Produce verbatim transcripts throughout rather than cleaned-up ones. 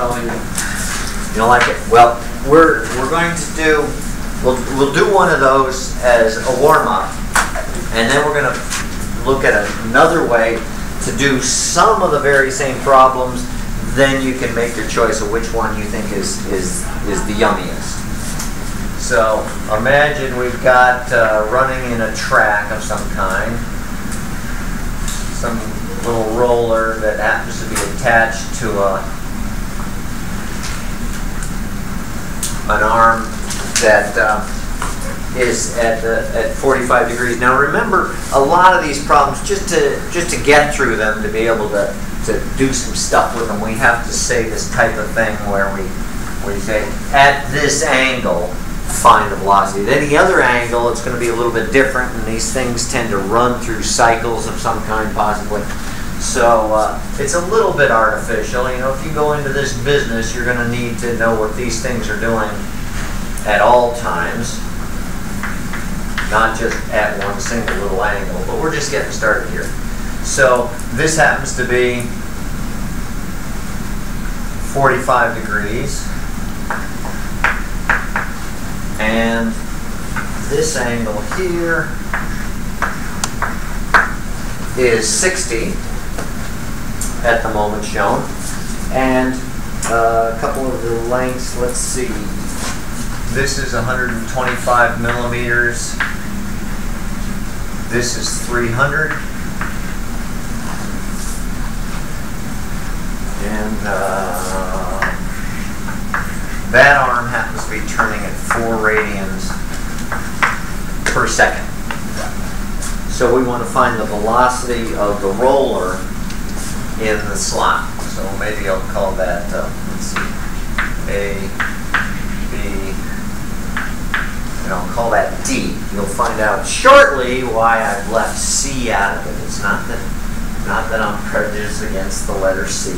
probably you don't like it. Well, we're we're going to do we'll we'll do one of those as a warm up, and then we're going to look at another way to do some of the very same problems. Then you can make your choice of which one you think is is is the yummiest. So imagine we've got uh, running in a track of some kind, some little roller that happens to be attached to a, an arm that uh, is at uh, at forty-five degrees. Now remember, a lot of these problems, just to just to get through them, to be able to to do some stuff with them, we have to say this type of thing where we we say at this angle, find the velocity. At any other angle, it's going to be a little bit different, and these things tend to run through cycles of some kind, possibly. So uh, it's a little bit artificial. You know, if you go into this business, you're going to need to know what these things are doing at all times, not just at one single little angle. But we're just getting started here. So this happens to be forty-five degrees. And this angle here is sixty at the moment shown. And uh, a couple of the lengths, let's see. This is one hundred twenty-five millimeters. This is three hundred. And uh, that arm happens to be turning at four radians per second. So we want to find the velocity of the roller in the slot. So maybe I'll call that uh, let's see, A, B, and I'll call that D. You'll find out shortly why I've left C out of it. It's not that not that I'm prejudiced against the letter C.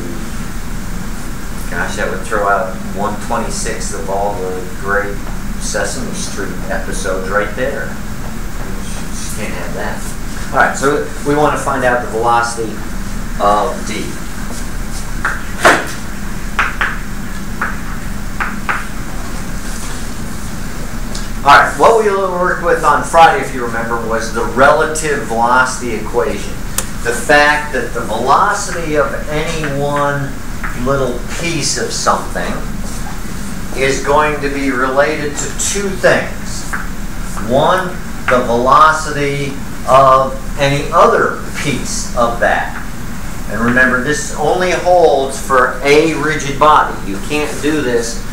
Gosh, that would throw out one twenty-six of all the great Sesame Street episodes right there. You just can't have that. All right, so we want to find out the velocity of D. All right, what we worked with on Friday, if you remember, was the relative velocity equation. The fact that the velocity of any one little piece of something is going to be related to two things. One, the velocity of any other piece of that. And remember, this only holds for a rigid body. You can't do this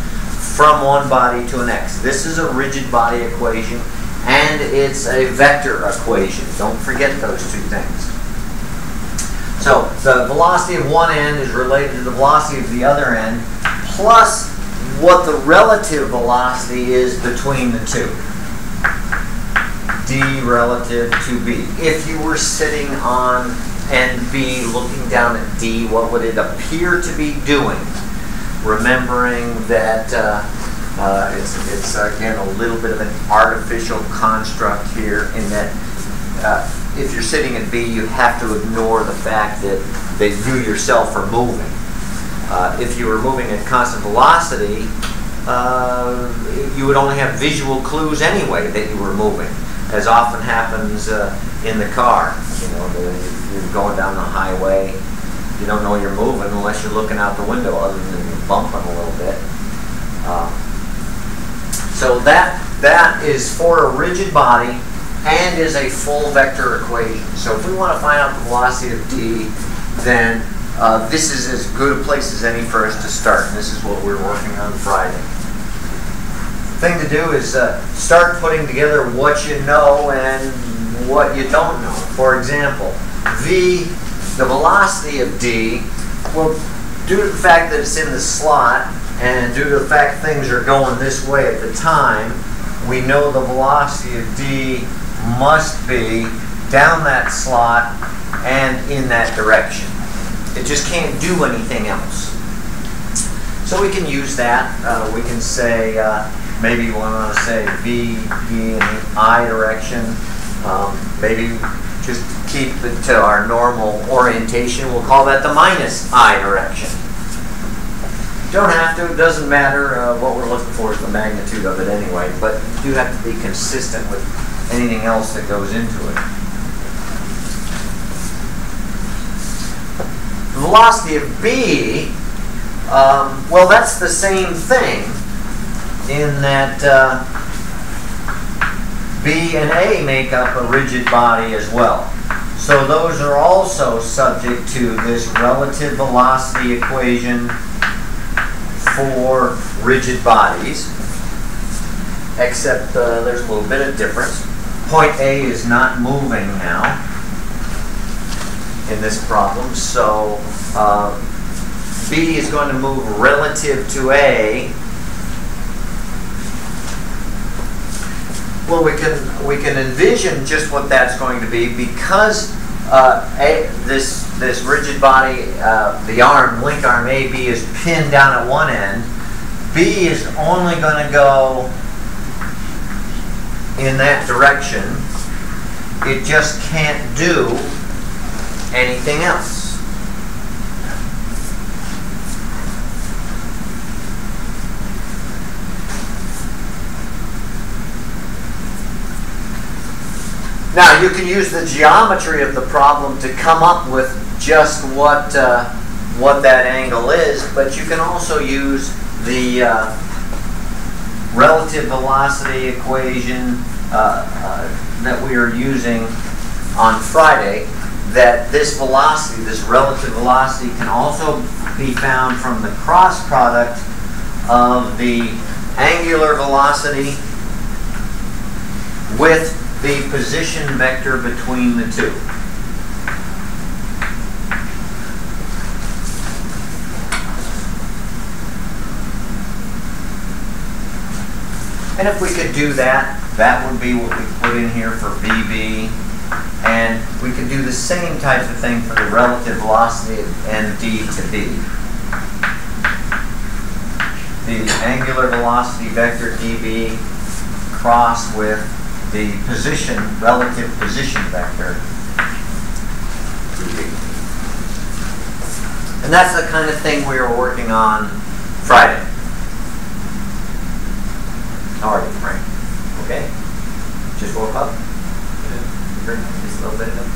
from one body to the next. This is a rigid body equation, and it's a vector equation. Don't forget those two things. So the velocity of one end is related to the velocity of the other end, plus what the relative velocity is between the two. D relative to B. If you were sitting on end B looking down at D, what would it appear to be doing? Remembering that uh, uh, it's, it's again a little bit of an artificial construct here in that uh, if you're sitting in B, you have to ignore the fact that, that you yourself are moving. Uh, if you were moving at constant velocity, uh, you would only have visual clues anyway that you were moving, as often happens uh, in the car. You know, the, you're going down the highway, you don't know you're moving unless you're looking out the window, other than you're bumping a little bit. Uh, so that that is for a rigid body, and is a full vector equation. So if we want to find out the velocity of D, then uh, this is as good a place as any for us to start. And this is what we're working on Friday. The thing to do is uh, start putting together what you know and what you don't know. For example, V, the velocity of D, well, due to the fact that it's in the slot and due to the fact things are going this way at the time, we know the velocity of D must be down that slot and in that direction. It just can't do anything else. So we can use that. Uh, we can say, uh, maybe you want to say V in the I direction. Um, maybe just keep it to our normal orientation. We'll call that the minus I direction. Don't have to, it doesn't matter. Uh, what we're looking for is the magnitude of it anyway, but you do have to be consistent with anything else that goes into it. The velocity of B, um, well, that's the same thing in that uh, B and A make up a rigid body as well. So those are also subject to this relative velocity equation for rigid bodies, except uh, there's a little bit of difference. Point A is not moving now in this problem, so uh, B is going to move relative to A. Well, we can we can envision just what that's going to be because uh, a, this this rigid body, uh, the arm, link arm A B is pinned down at one end. B is only going to go in that direction. It just can't do anything else. Now, you can use the geometry of the problem to come up with just what uh, what that angle is, but you can also use the uh, relative velocity equation uh, uh, that we are using on Friday, that this velocity, this relative velocity, can also be found from the cross product of the angular velocity with the position vector between the two. And if we could do that, that would be what we put in here for B B. And we could do the same type of thing for the relative velocity and D to B. The angular velocity vector D B crossed with the position, relative position vector. And that's the kind of thing we are working on Friday. How are you, Frank? Okay? Just woke up? Yeah. Just a little bit of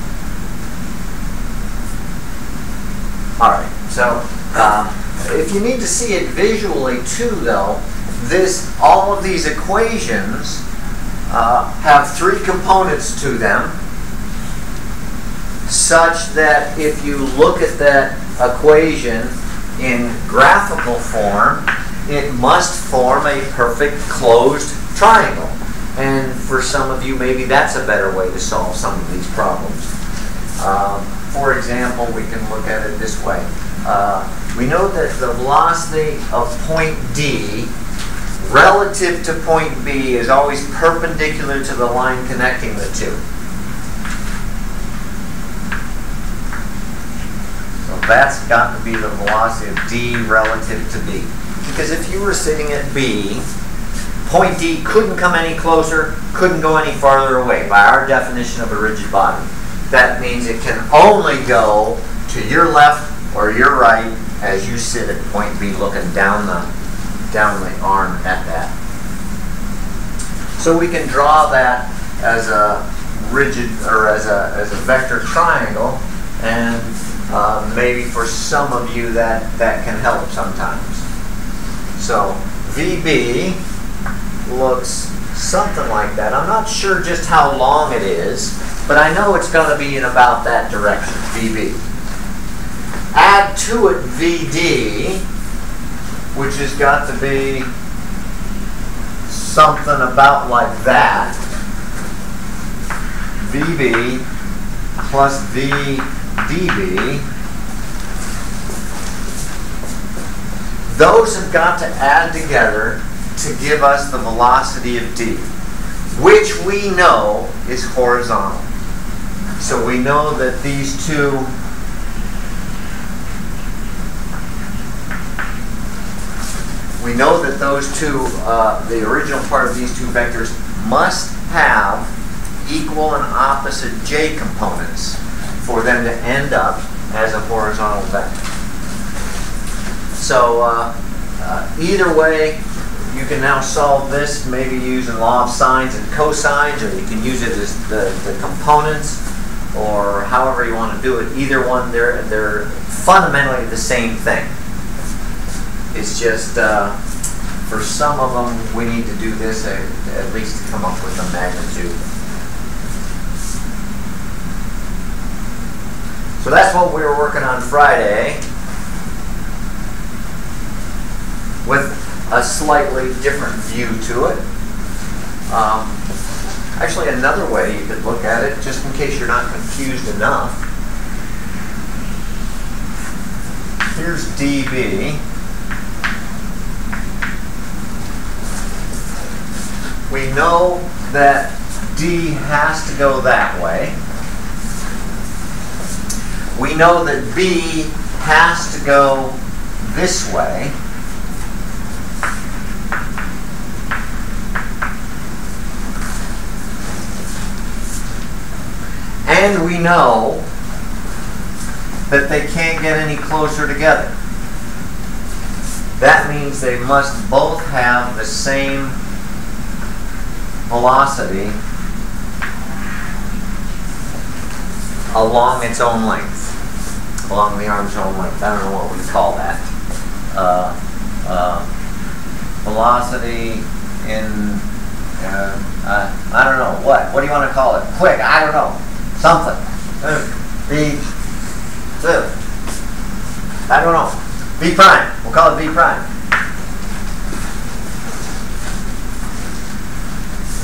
it. Alright, so uh, if you need to see it visually too, though, this, all of these equations Uh, have three components to them, such that if you look at that equation in graphical form, it must form a perfect closed triangle. And for some of you, maybe that's a better way to solve some of these problems. Um, for example, we can look at it this way. Uh, we know that the velocity of point D relative to point B is always perpendicular to the line connecting the two. So that's got to be the velocity of D relative to B. Because if you were sitting at B, point D couldn't come any closer, couldn't go any farther away by our definition of a rigid body. That means it can only go to your left or your right as you sit at point B looking down the down the arm at that. So we can draw that as a rigid or as a as a vector triangle, and uh, maybe for some of you that that can help sometimes. So V B looks something like that. I'm not sure just how long it is, but I know it's going to be in about that direction. V B. Add to it V D, which has got to be something about like that. V B plus V D B. Those have got to add together to give us the velocity of D, which we know is horizontal. So we know that these two We know that those two, uh, the original part of these two vectors, must have equal and opposite j components for them to end up as a horizontal vector. So uh, Uh, either way, you can now solve this maybe using law of sines and cosines, or you can use it as the, the components, or however you want to do it. Either one, they're, they're fundamentally the same thing. It's just uh, for some of them, we need to do this at, at least to come up with a magnitude. So that's what we were working on Friday, with a slightly different view to it. Um, actually, another way you could look at it, just in case you're not confused enough. Here's dB. We know that D has to go that way. We know that B has to go this way. And we know that they can't get any closer together. That means they must both have the same velocity along its own length, along the arm's own length. I don't know what we call that. Uh, uh, velocity in, uh, uh, I don't know, what? What do you want to call it? Quick, I don't know. Something. B, two. I don't know. B prime. We'll call it B prime.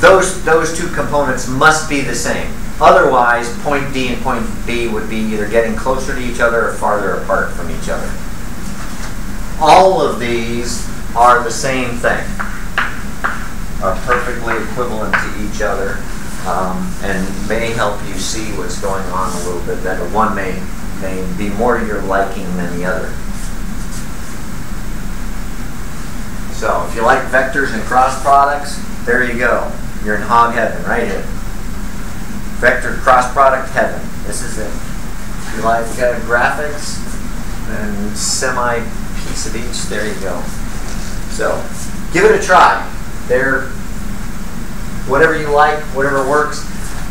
Those, those two components must be the same. Otherwise, point D and point B would be either getting closer to each other or farther apart from each other. All of these are the same thing, are perfectly equivalent to each other. Um, and may help you see what's going on a little bit better. One may, may be more to your liking than the other. So if you like vectors and cross products, there you go. You're in hog heaven right here. Vector cross product heaven. This is it. If you like uh, graphics and semi piece of each, there you go. So give it a try. They're whatever you like, whatever works,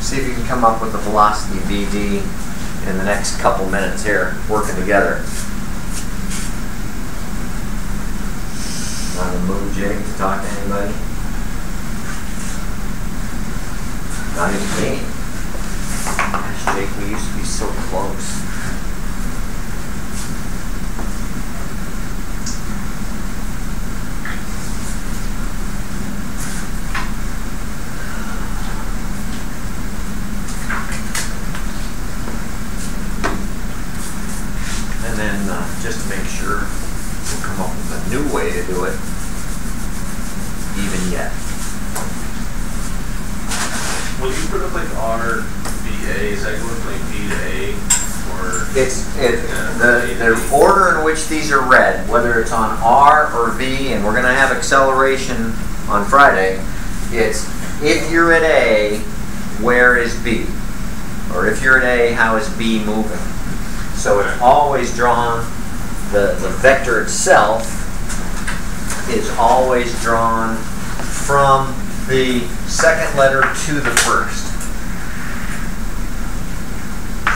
see if you can come up with the velocity V D in the next couple minutes here, working together. Not in the mood, Jake, to talk to anybody. Not even me. Gosh, Jake, we used to be so close. Just to make sure we'll come up with a new way to do it, even yet. Will you put up like R, B, A? Is that going from like B to A? Or it's it, yeah, the, the order in which these are read, whether it's on R or V, and we're going to have acceleration on Friday, it's if you're at A, where is B? Or if you're at A, how is B moving? So it's always drawn, the, the vector itself is always drawn from the second letter to the first.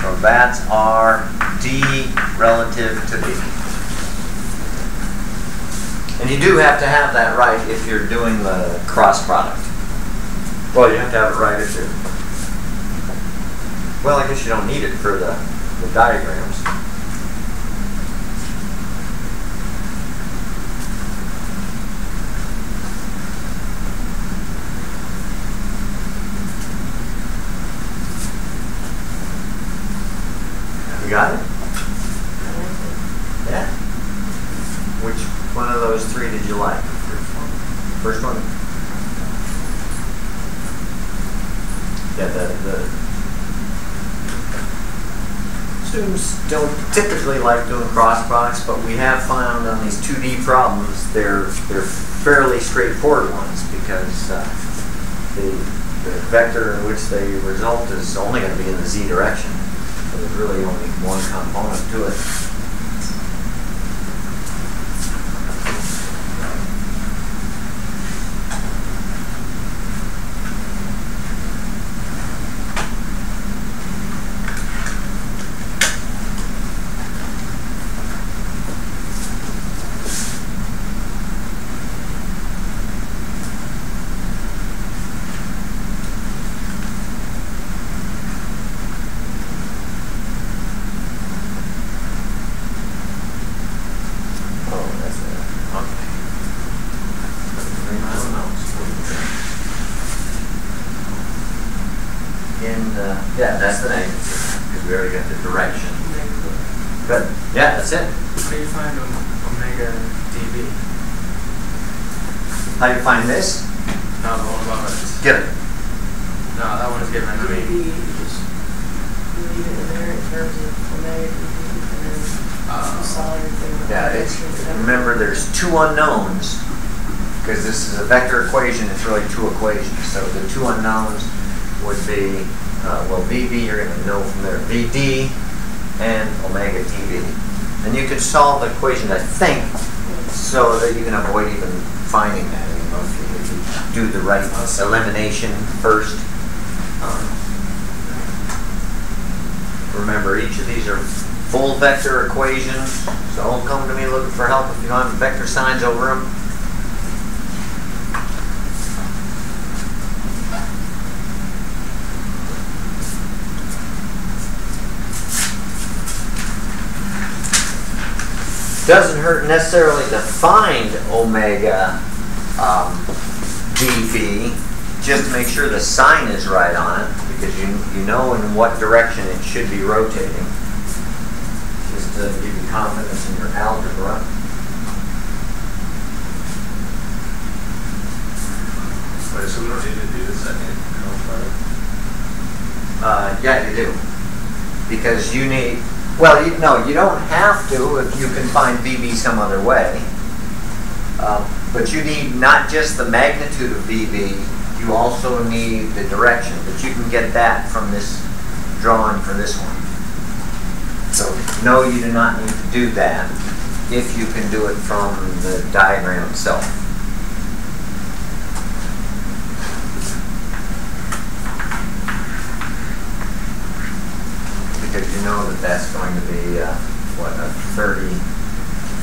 So that's our D relative to B. And you do have to have that right if you're doing the cross product. Well, you have to have it right if you're... Well, I guess you don't need it for the... the diagrams. You got it? Yeah? Which one of those three did you like? First one? Yeah, the, the students don't typically like doing cross products, but we have found on these two D problems they're they're fairly straightforward ones, because uh, the, the vector in which they result is only going to be in the z direction. So there's really only one component to it. that's the name, because we already got the direction. But yeah, that's it. How do you find omega dB? How do you find this? No, the one above it. Given. No, that one is given. I mean, you just leave it in there in terms of omega dB. Uh, yeah, it's, remember there's two unknowns, because this is a vector equation, it's really two equations. So the two unknowns would be, uh, well, V B, you're going to know from there, V D and omega dB. And you could solve the equation, I think, so that you can avoid even finding that, you know, if you do the right elimination first. Um, remember, each of these are full vector equations, so don't come to me looking for help if you don't have vector signs over them. Doesn't hurt necessarily to find omega um, dV, just to make sure the sign is right on it, because you, you know in what direction it should be rotating, just to give you confidence in your algebra. Wait, so we don't need to do the second uh, Yeah, you do, because you need. Well, you, no, you don't have to if you can find V B some other way. Um, but you need not just the magnitude of V B, you also need the direction. But you can get that from this drawing for this one. So, no, you do not need to do that if you can do it from the diagram itself. Because you know that that's going to be uh, what a thirty,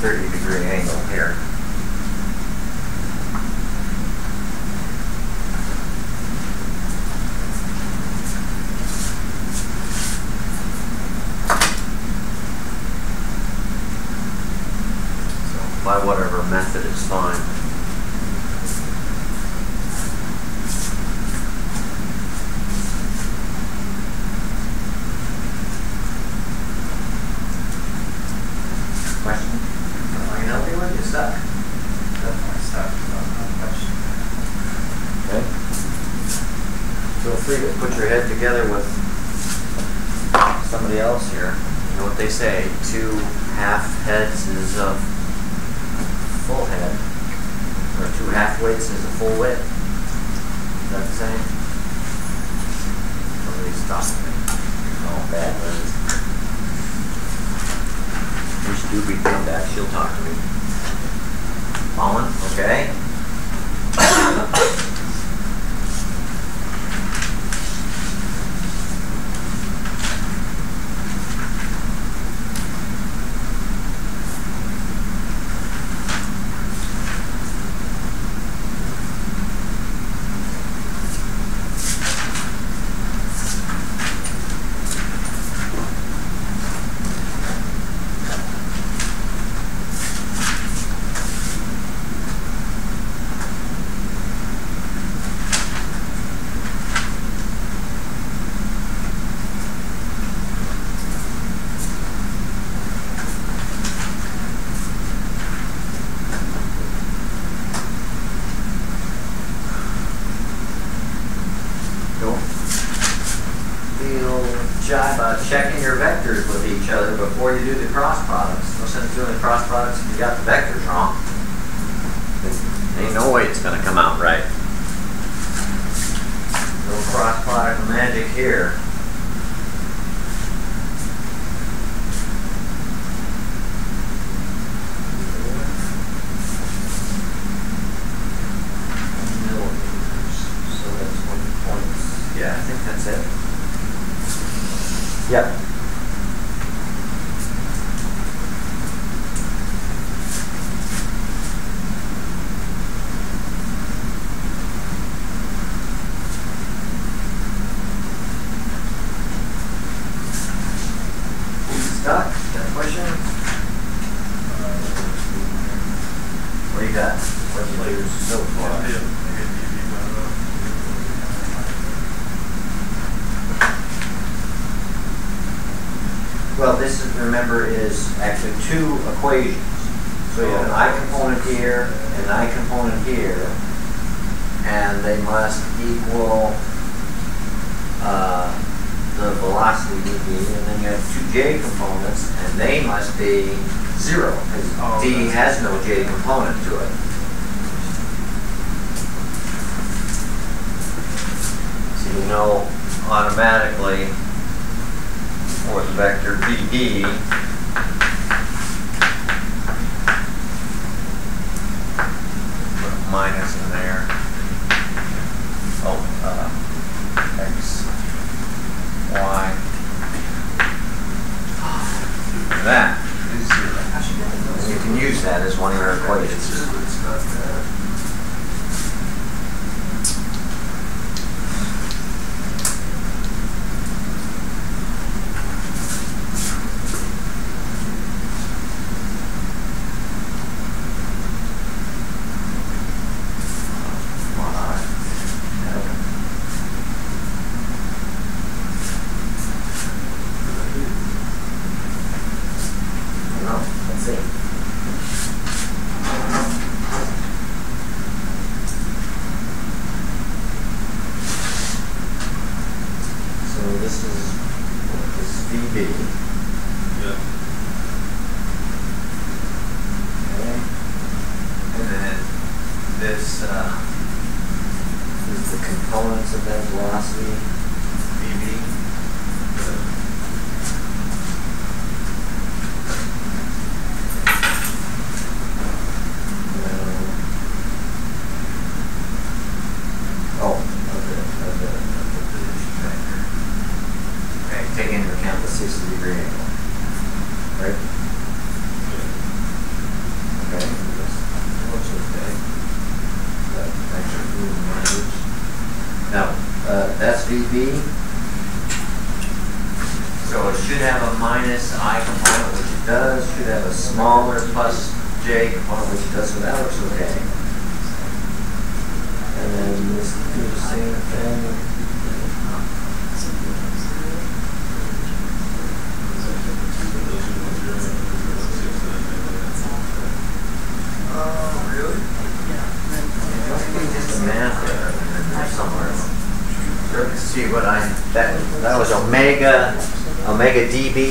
thirty degree angle here. So by whatever method it's fine. Put your head together with somebody else here. You know what they say, two half heads is a full head, or two half widths is a full width. Is that the same? Somebody stopped me. All bad words. Which doobie come back, she'll talk to me. Colin, okay. Well, this is, remember, is actually two equations. So you have an I component here and an I component here, and they must equal uh, the velocity dv, and then you have two j components, and they must be zero, because oh, d has no j component to it. So you know automatically for the vector B D, put a minus in there. Oh, uh, X, Y, that is zero. You can use that as one of your equations. It's not bad.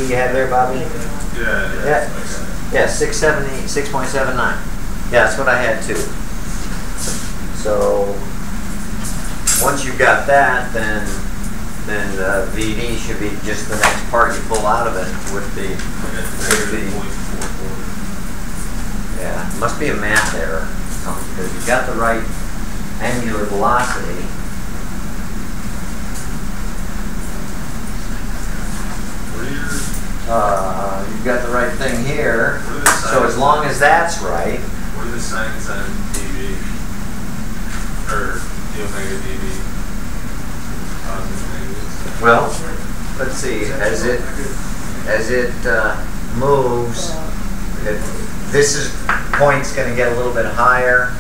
You have there, Bobby? Yeah, yeah. Yeah, six seventy, six point seven nine. Yeah, that's what I had too. So once you've got that, then then uh, V D should be just the next part you pull out of it with the. With the yeah, it must be a math error or something, because you got the right angular velocity. Uh, you've got the right thing here, so as long as that's right. What are the signs on dv? Or d omega dv? Well, let's see, as it as it uh, moves, it, this is point's going to get a little bit higher.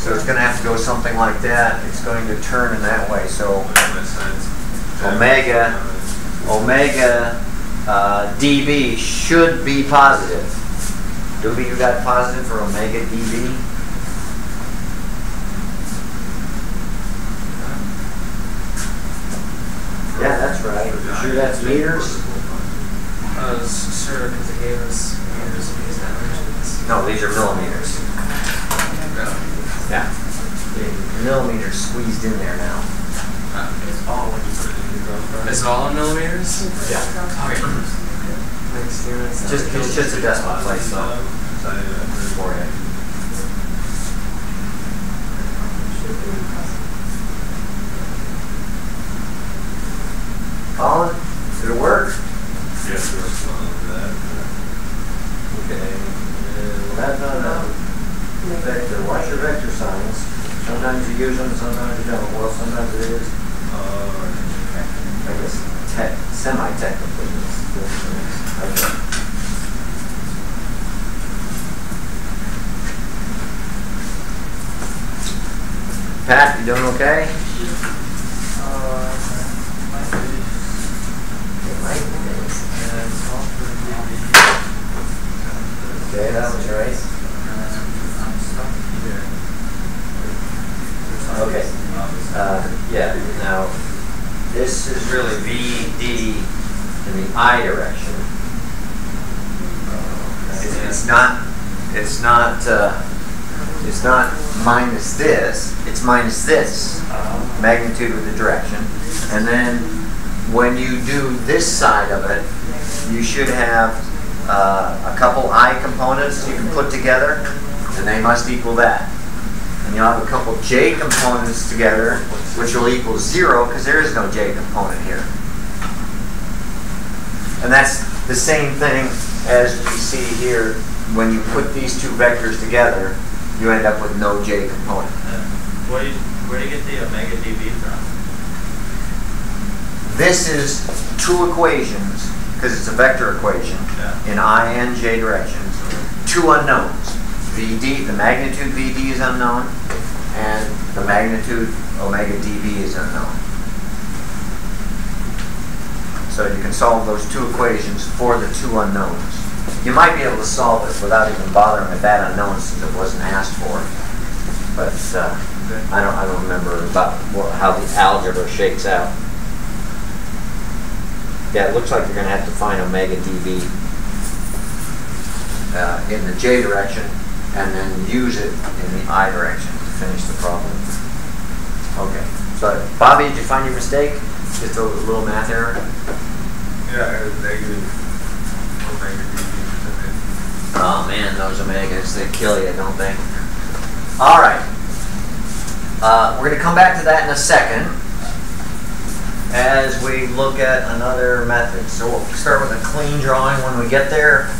So it's going to have to go something like that. It's going to turn in that way. So omega, omega uh, dB should be positive. Do we do that positive for omega dB? Yeah, that's right. You sure that's meters? Uh, sure, because it gave us meters and used that region. No, these are millimeters. Yeah, millimeters squeezed in there now. It's all when you put it in the growth. It's all in millimeters? Yeah. Okay. Just, it's just a decimal place, though. For it. Colin, did it work? Yes, it works fine with that. Okay. That, no, no. Vector. Watch your vector signs. Sometimes you use them, sometimes you don't. Well, sometimes it is. I guess tech, semi-technically. Okay. Pat, you doing okay? Uh, I direction. It's, it's not. It's not. Uh, it's not minus this. It's minus this magnitude of the direction, and then when you do this side of it, you should have uh, a couple I components you can put together, and they must equal that. And you'll have a couple J components together, which will equal zero, because there is no J component here. And that's the same thing as you see here. When you put these two vectors together, you end up with no J component. Uh, where, do you, where do you get the omega dB from? This is two equations, because it's a vector equation, yeah, in I and J directions, two unknowns. V D, the magnitude V D is unknown, and the magnitude omega dB is unknown. So you can solve those two equations for the two unknowns. You might be able to solve it without even bothering with that unknown, since it wasn't asked for. But uh, I don't, I don't remember about how the algebra shakes out. Yeah, it looks like you're going to have to find omega dB uh, in the J direction, and then use it in the I direction to finish the problem. Okay. So, Bobby, did you find your mistake? Just a little math error. Yeah, it was negative omega dB. Oh man, those omegas, they kill you, don't they? All right. Uh, we're going to come back to that in a second as we look at another method. So we'll start with a clean drawing when we get there.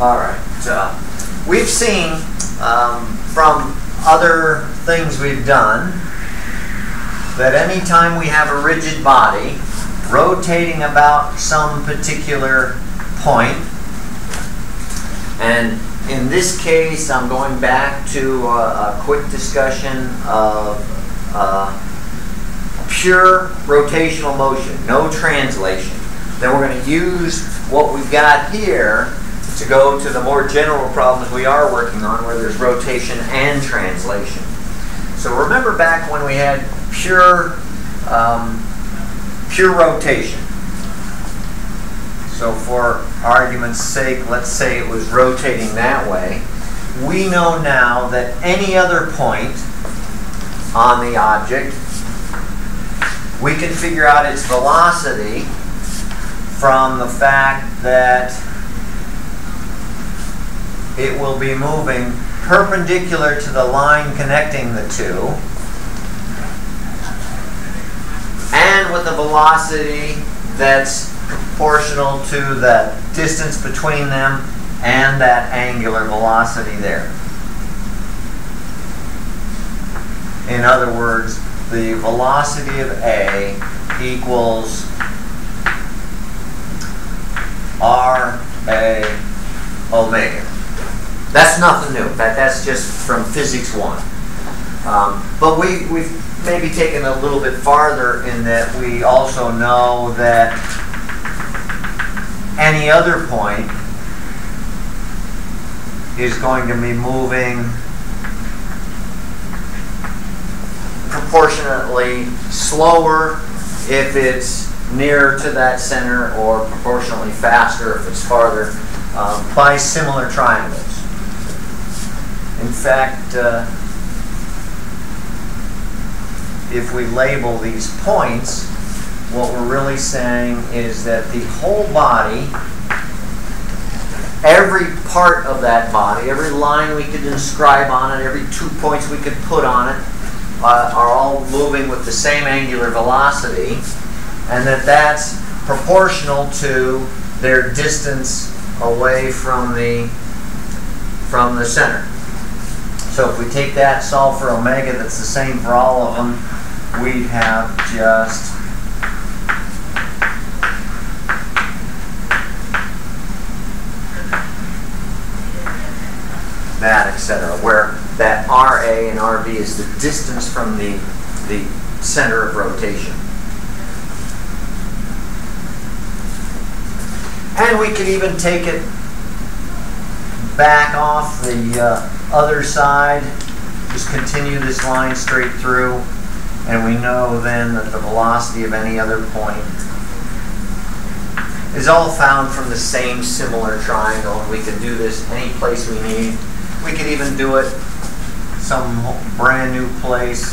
All right, uh, we've seen um, from other things we've done that anytime we have a rigid body rotating about some particular point, and in this case I'm going back to a, a quick discussion of uh, pure rotational motion, no translation. Then we're going to use what we've got here to go to the more general problems we are working on, where there's rotation and translation. So remember back when we had pure, um, pure rotation. So for argument's sake, let's say it was rotating that way. We know now that any other point on the object, we can figure out its velocity from the fact that it will be moving perpendicular to the line connecting the two, and with a velocity that's proportional to the distance between them and that angular velocity there. In other words, the velocity of A equals R A omega. That's nothing new. That, that's just from physics one. Um, but we, we've maybe taken a little bit farther in that we also know that any other point is going to be moving proportionately slower if it's nearer to that center, or proportionally faster if it's farther, um, by similar triangles. In fact, uh, if we label these points, what we're really saying is that the whole body, every part of that body, every line we could inscribe on it, every two points we could put on it, uh, are all moving with the same angular velocity, and that that's proportional to their distance away from the, from the center. So if we take that, solve for omega, that's the same for all of them, we'd have just that, et cetera, where that R A and R B is the distance from the, the center of rotation. And we could even take it back off the uh, other side, just continue this line straight through, and we know then that the velocity of any other point is all found from the same similar triangle. We can do this any place we need. We could even do it some brand new place,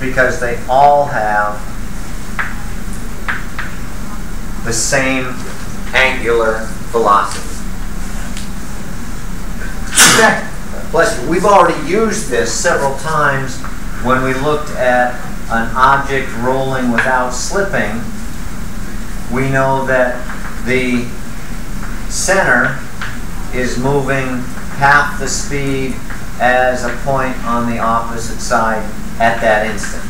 because they all have the same angular velocity. Okay. Bless you. We've already used this several times when we looked at an object rolling without slipping. We know that the center is moving half the speed as a point on the opposite side at that instant.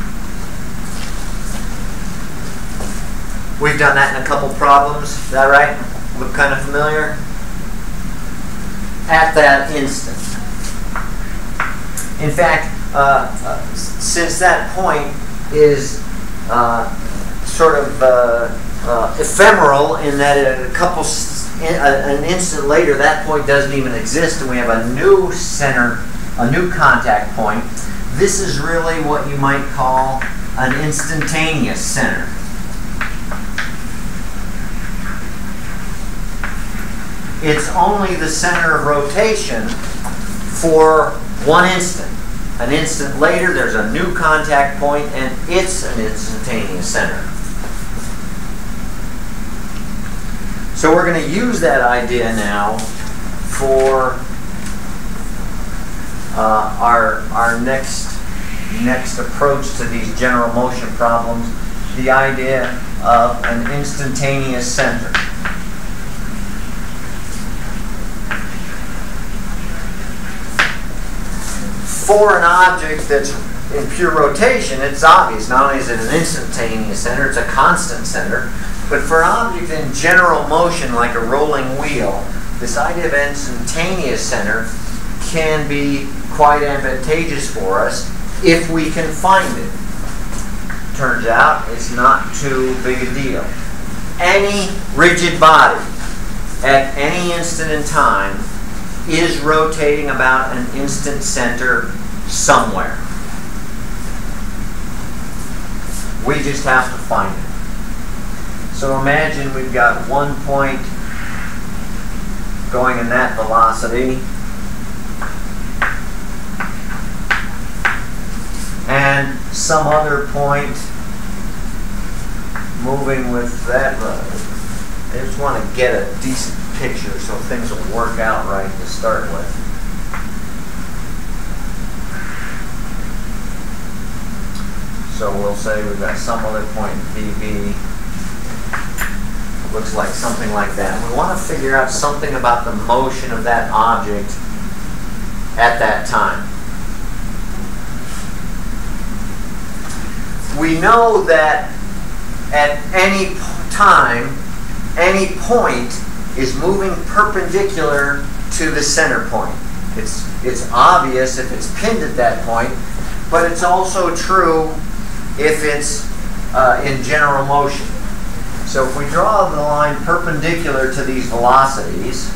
We've done that in a couple problems, is that right? Look kind of familiar? At that instant. In fact, uh, uh, since that point is uh, sort of uh, uh, ephemeral in that a couple, in, uh, an instant later, that point doesn't even exist, and we have a new center, a new contact point. This is really what you might call an instantaneous center. It's only the center of rotation for one instant. An instant later, there's a new contact point, and it's an instantaneous center. So we're going to use that idea now for uh, our, our next, next approach to these general motion problems, the idea of an instantaneous center. For an object that's in pure rotation, it's obvious. Not only is it an instantaneous center, it's a constant center. But for an object in general motion, like a rolling wheel, this idea of instantaneous center can be quite advantageous for us if we can find it. Turns out it's not too big a deal. Any rigid body at any instant in time is rotating about an instant center somewhere. We just have to find it. So imagine we've got one point going in that velocity, and some other point moving with that. I just want to get a decent picture so things will work out right to start with. So we'll say we've got some other point, B B, looks like something like that. We want to figure out something about the motion of that object at that time. We know that at any time, any point is moving perpendicular to the center point. It's, it's obvious if it's pinned at that point, but it's also true if it's uh, in general motion. So if we draw the line perpendicular to these velocities,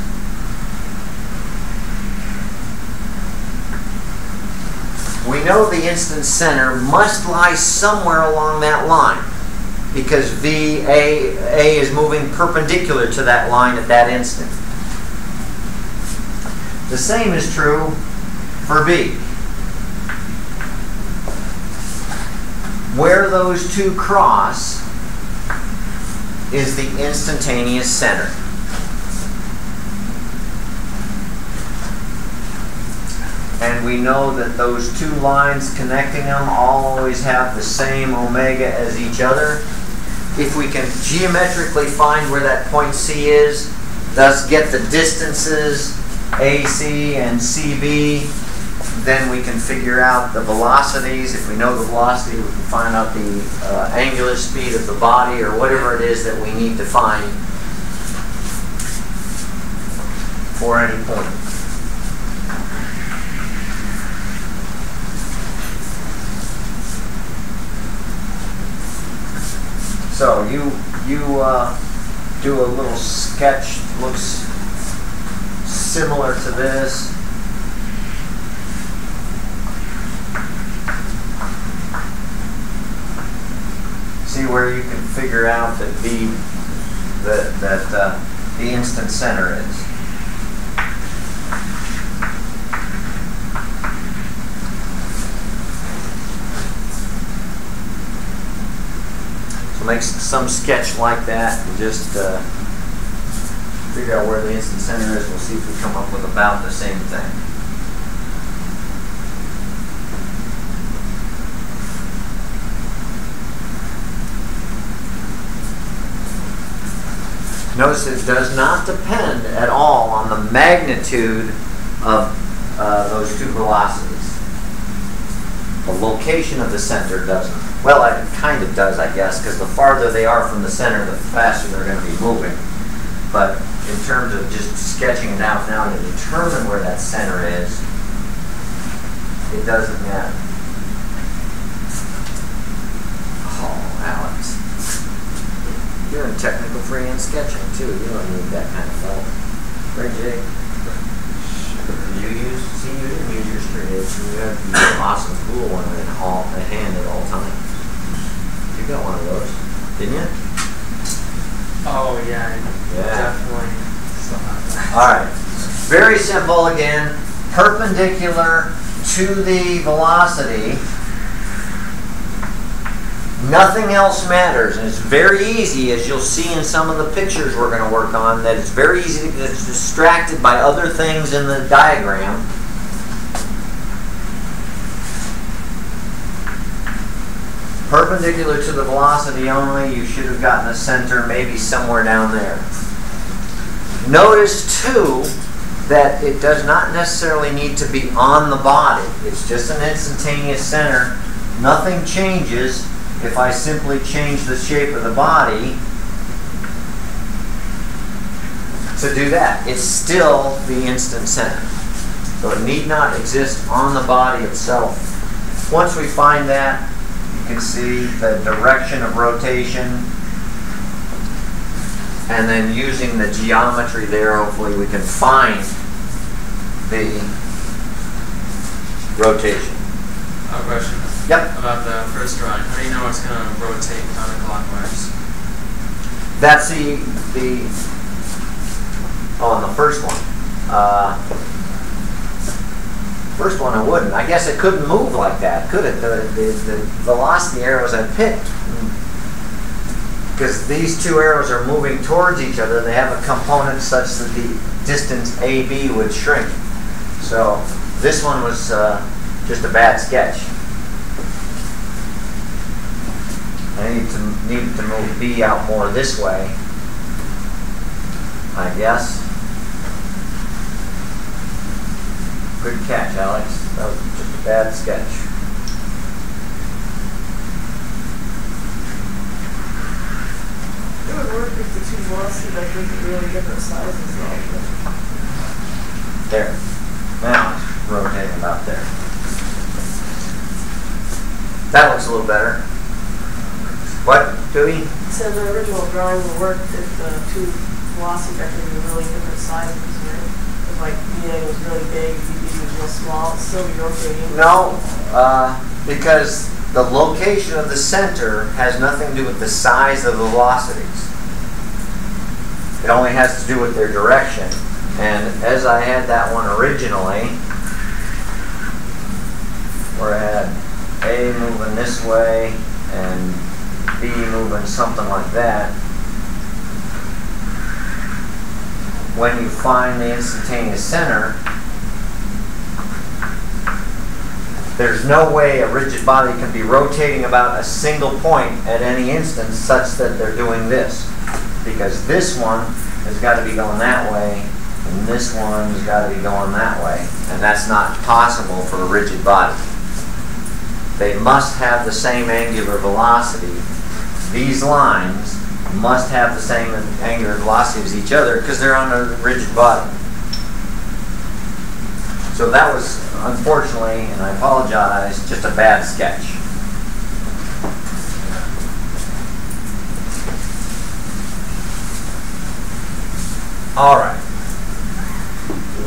we know the instant center must lie somewhere along that line, because V, A, A is moving perpendicular to that line at that instant. The same is true for B. Where those two cross is the instantaneous center. And we know that those two lines connecting them always have the same omega as each other. If we can geometrically find where that point C is, thus get the distances A C and C B, then we can figure out the velocities. If we know the velocity, we can find out the uh, angular speed of the body or whatever it is that we need to find for any point. So you, you uh, do a little sketch, looks similar to this. See where you can figure out that V, that, that uh, the instant center is. So make some sketch like that and just uh, figure out where the instant center is. We'll see if we come up with about the same thing. Notice it does not depend at all on the magnitude of uh, those two velocities. The location of the center doesn't. Well, it kind of does, I guess, because the farther they are from the center, the faster they're going to be moving. But in terms of just sketching it out now to determine where that center is, it doesn't matter. Oh, Alex. You're in technical freehand sketching too. You don't need that kind of help. Right, Jake? Sure. You use, see, you didn't use your straight edge. You have to use an awesome cool one in all, in hand at all times. You got one of those, didn't you? Oh yeah, yeah. Definitely. All right. Very simple again. Perpendicular to the velocity. Nothing else matters, and it's very easy, as you'll see in some of the pictures we're going to work on, that it's very easy to get distracted by other things in the diagram. Perpendicular to the velocity only, you should have gotten a center maybe somewhere down there. Notice, too, that it does not necessarily need to be on the body. It's just an instantaneous center. Nothing changes. If I simply change the shape of the body to do that, it's still the instant center. So it need not exist on the body itself. Once we find that, you can see the direction of rotation. And then using the geometry there, hopefully we can find the rotation. A question. Yep. About the first drawing, how do you know it's going to rotate counterclockwise? That's the the oh, on the first one. Uh, first one, I wouldn't. I guess it couldn't move like that, could it? The the, the velocity arrows I picked, because these two arrows are moving towards each other. They have a component such that the distance A B would shrink. So this one was uh, just a bad sketch. I need to, need to move B out more this way, I guess. Good catch, Alex. That was just a bad sketch. It would work if the two velocities like were really different sizes though. There. Now it's rotating about there. That looks a little better. What, Dewey? It says the original drawing would work if the two velocities actually were really different sizes, right? If like V A was really big, V B was real small, it's still rotating. No, uh, because the location of the center has nothing to do with the size of the velocities. It only has to do with their direction. And as I had that one originally, where I had A moving this way and B moving something like that. When you find the instantaneous center, there's no way a rigid body can be rotating about a single point at any instance such that they're doing this. Because this one has got to be going that way, and this one has got to be going that way. And that's not possible for a rigid body. They must have the same angular velocity. These lines must have the same angular velocity as each other because they're on a rigid body. So that was, unfortunately, and I apologize, just a bad sketch. All right.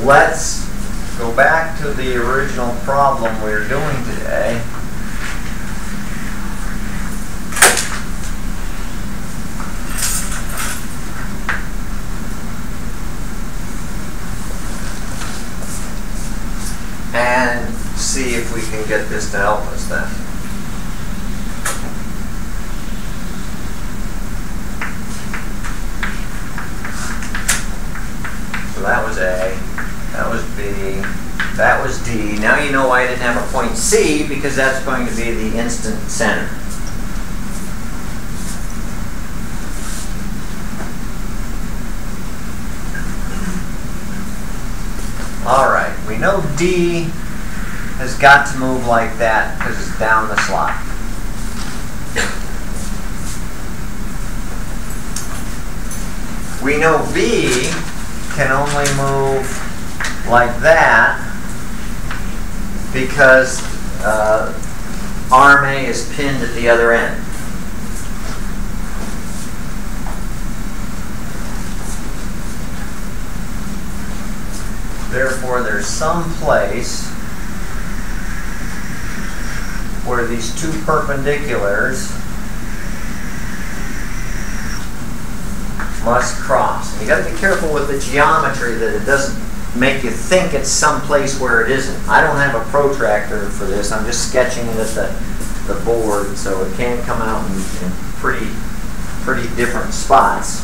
let's go back to the original problem we were doing today. And see if we can get this to help us then. So that was A, that was B, that was D. Now you know why I didn't have a point C, because that's going to be the instant center. Alright, we know D has got to move like that because it's down the slot. We know B can only move like that because uh, arm A is pinned at the other end. Therefore, there's some place where these two perpendiculars must cross. And you got to be careful with the geometry that it doesn't make you think it's some place where it isn't. I don't have a protractor for this. I'm just sketching it at the, the board, so it can come out in, in pretty, pretty different spots.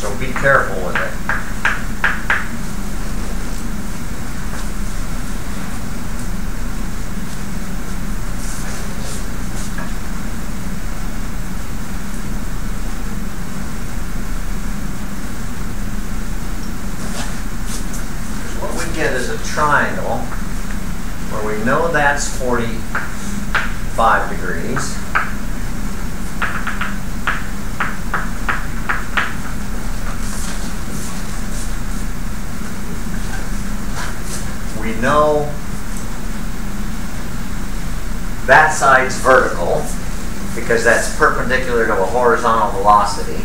So be careful with it. What we get is a triangle where we know that's forty-five degrees. We know that side's vertical because that's perpendicular to a horizontal velocity.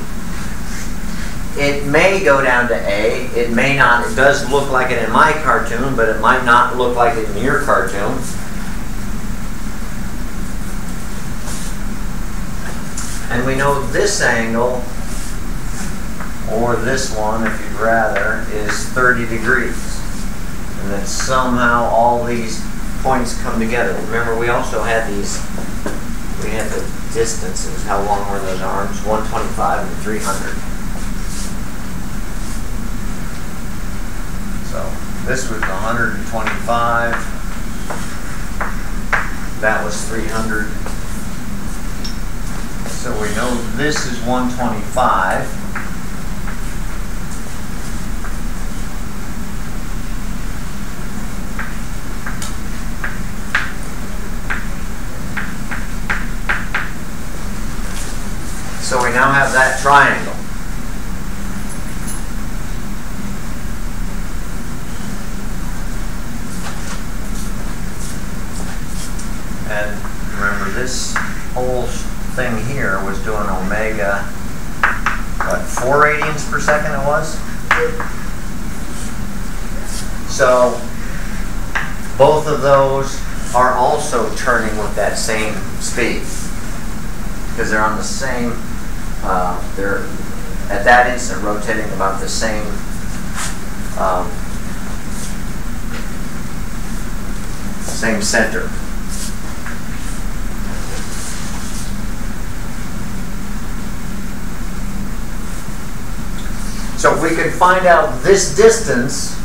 It may go down to A, it may not. It does look like it in my cartoon, but it might not look like it in your cartoon. And we know this angle, or this one if you'd rather, is thirty degrees. And that somehow all these points come together. Remember, we also had these, we had the distances. How long were those arms? one twenty-five and three hundred. So this was one hundred twenty-five. That was three hundred. So we know this is one twenty-five. So we now have that triangle. And remember, this whole thing here was doing omega, what, four radians per second it was? So both of those are also turning with that same speed because they're on the same... Uh, they're at that instant rotating about the same um, same center. So if we could find out this distance,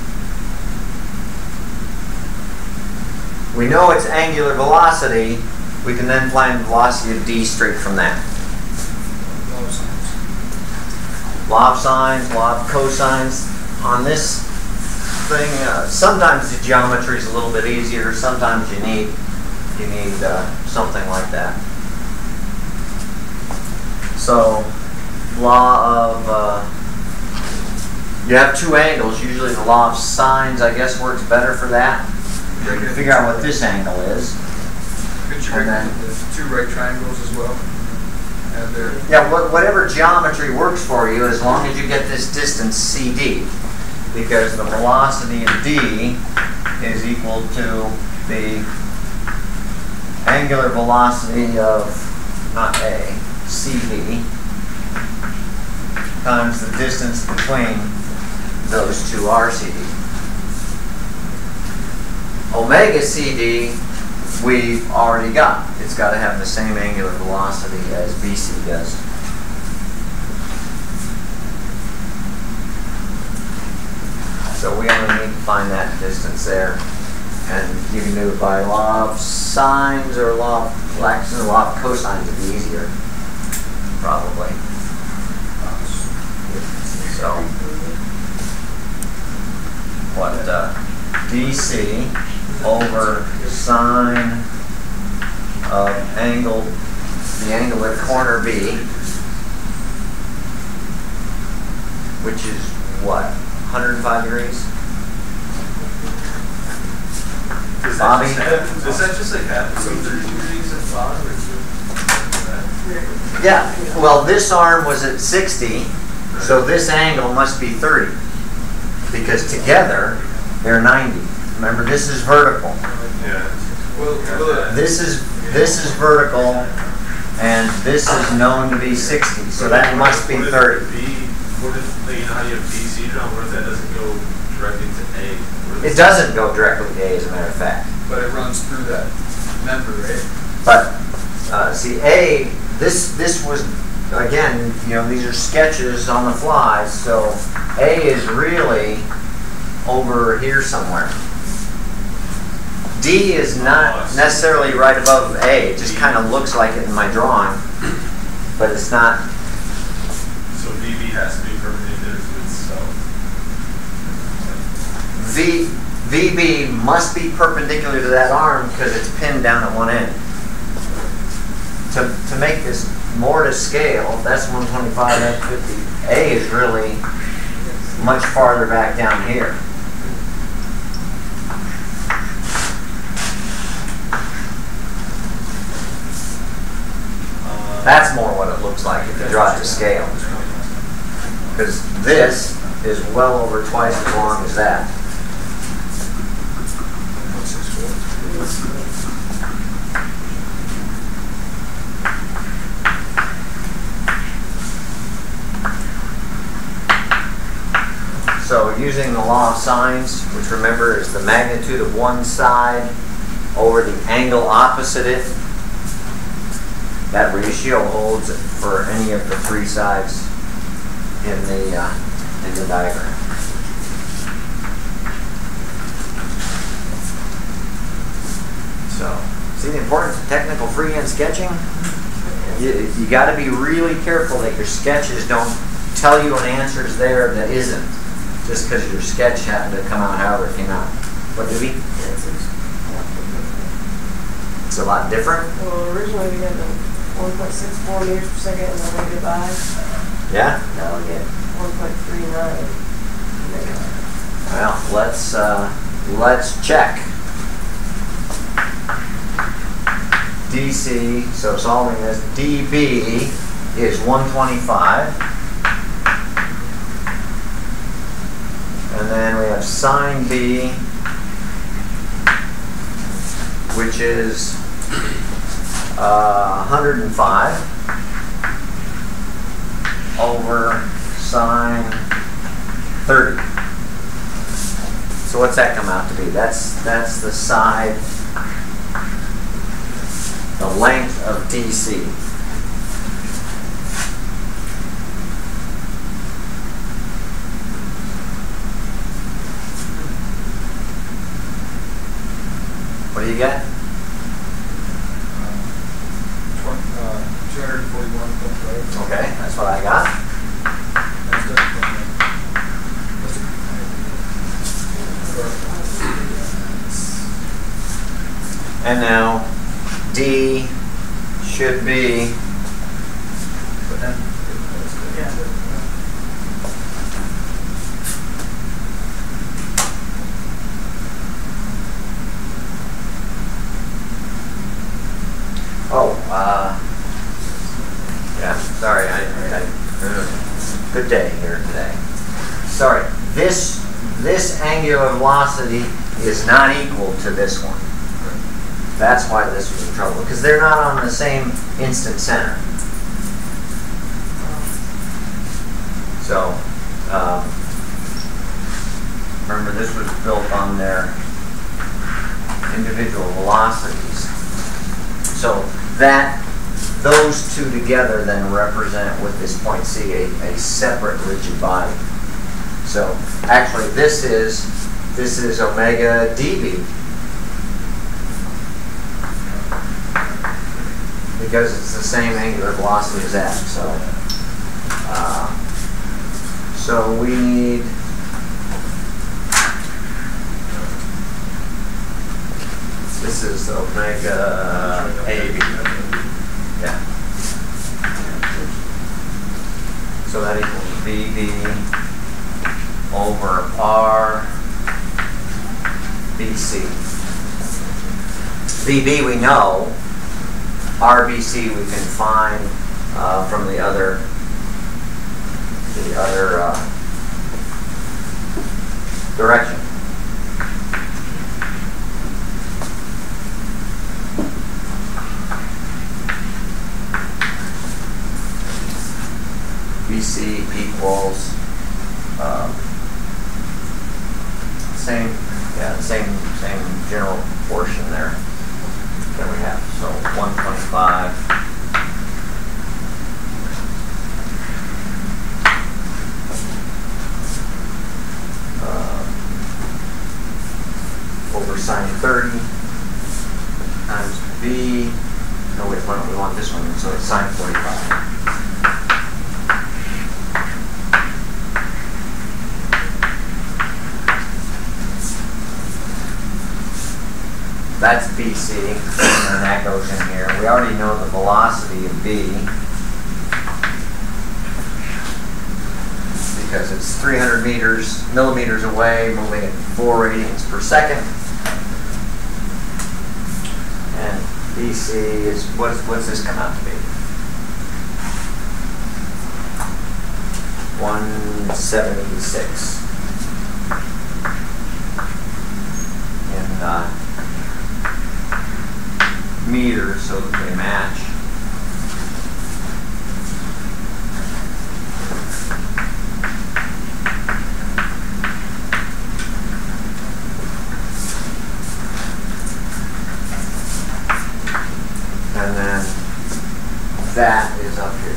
we know it's angular velocity, we can then find the velocity of D straight from that. Lob sines, lob cosines. On this thing, uh, sometimes the geometry is a little bit easier. Sometimes you need you need uh, something like that. So, law of uh, you have two angles. Usually, the law of sines, I guess, works better for that. You can figure out what this angle is. Could you make two right triangles as well? Yeah, whatever geometry works for you, as long as you get this distance C D, because the velocity of D is equal to the angular velocity of, not A, C D, times the distance between those two R C D. Omega C D we've already got. It's got to have the same angular velocity as B C does. So we only need to find that distance there. And you can do it by law of sines or law of axes, or law of cosines would be easier, probably. So, what uh, D C over sine of angle, the angle at corner B, which is what, one hundred five degrees? Does Bobby? That just, does that just like happen from thirty degrees at bottom? Yeah, well this arm was at sixty, so this angle must be thirty, because together they're ninety. Remember, this is vertical. Yeah. This is this is vertical, and this is known to be sixty. So that must be thirty. What if you know how you have B C drawn? What if that doesn't go directly to A? It doesn't go directly to A, as a matter of fact. But it runs through that member, right? But uh, see, A. This this was again. You know, these are sketches on the fly. So A is really over here somewhere. D is not necessarily right above A. It just kind of looks like it in my drawing, but it's not. So V B has to be perpendicular to itself. V, VB must be perpendicular to that arm because it's pinned down at one end. To, to make this more to scale, that's one twenty-five, that's fifty. A is really much farther back down here. That's more what it looks like if you draw it to scale, because this is well over twice as long as that. So using the law of sines, which remember is the magnitude of one side over the angle opposite it, that ratio holds for any of the three sides in the uh, in the diagram. So, see the importance of technical freehand sketching? You, you got to be really careful that your sketches don't tell you an answer's there that isn't, just because your sketch happened to come out however it came out. What do we? It's a lot different. Well, originally we had the one point six four meters per second and then we divide. Yeah? Now we get one point three nine. Well, let's, uh, let's check. D C, so solving this, D B is one twenty-five. And then we have sine B, which is Uh, one hundred five over sine thirty. So what's that come out to be? That's that's the side, the length of D C. What do you get? Okay, that's what I got. And now D should be Oh, uh, yeah. this angular velocity is not equal to this one. That's why this was in trouble, because they're not on the same instant center. So, um, remember, this was built on their individual velocities. So that those two together then represent, with this point C, a, a separate rigid body. So actually, this is this is omega dB. Because it's the same angular velocity as that, so uh, so we need this is omega A B. Yeah. So that equals B B over R B C. B B we know. R B C we can find uh, from the other the other uh, direction. B C equals um, same yeah same same general portion there. That we have, so one twenty-five uh, over sine thirty times B. No, wait, why don't we want this one? So it's sine forty-five. That's B C, and that goes in here. We already know the velocity of B because it's three hundred meters, millimeters away, moving at four radians per second. And B C is what? What's this come out to be? one seventy-six. And. Uh, meters so that they match. And then that is up here.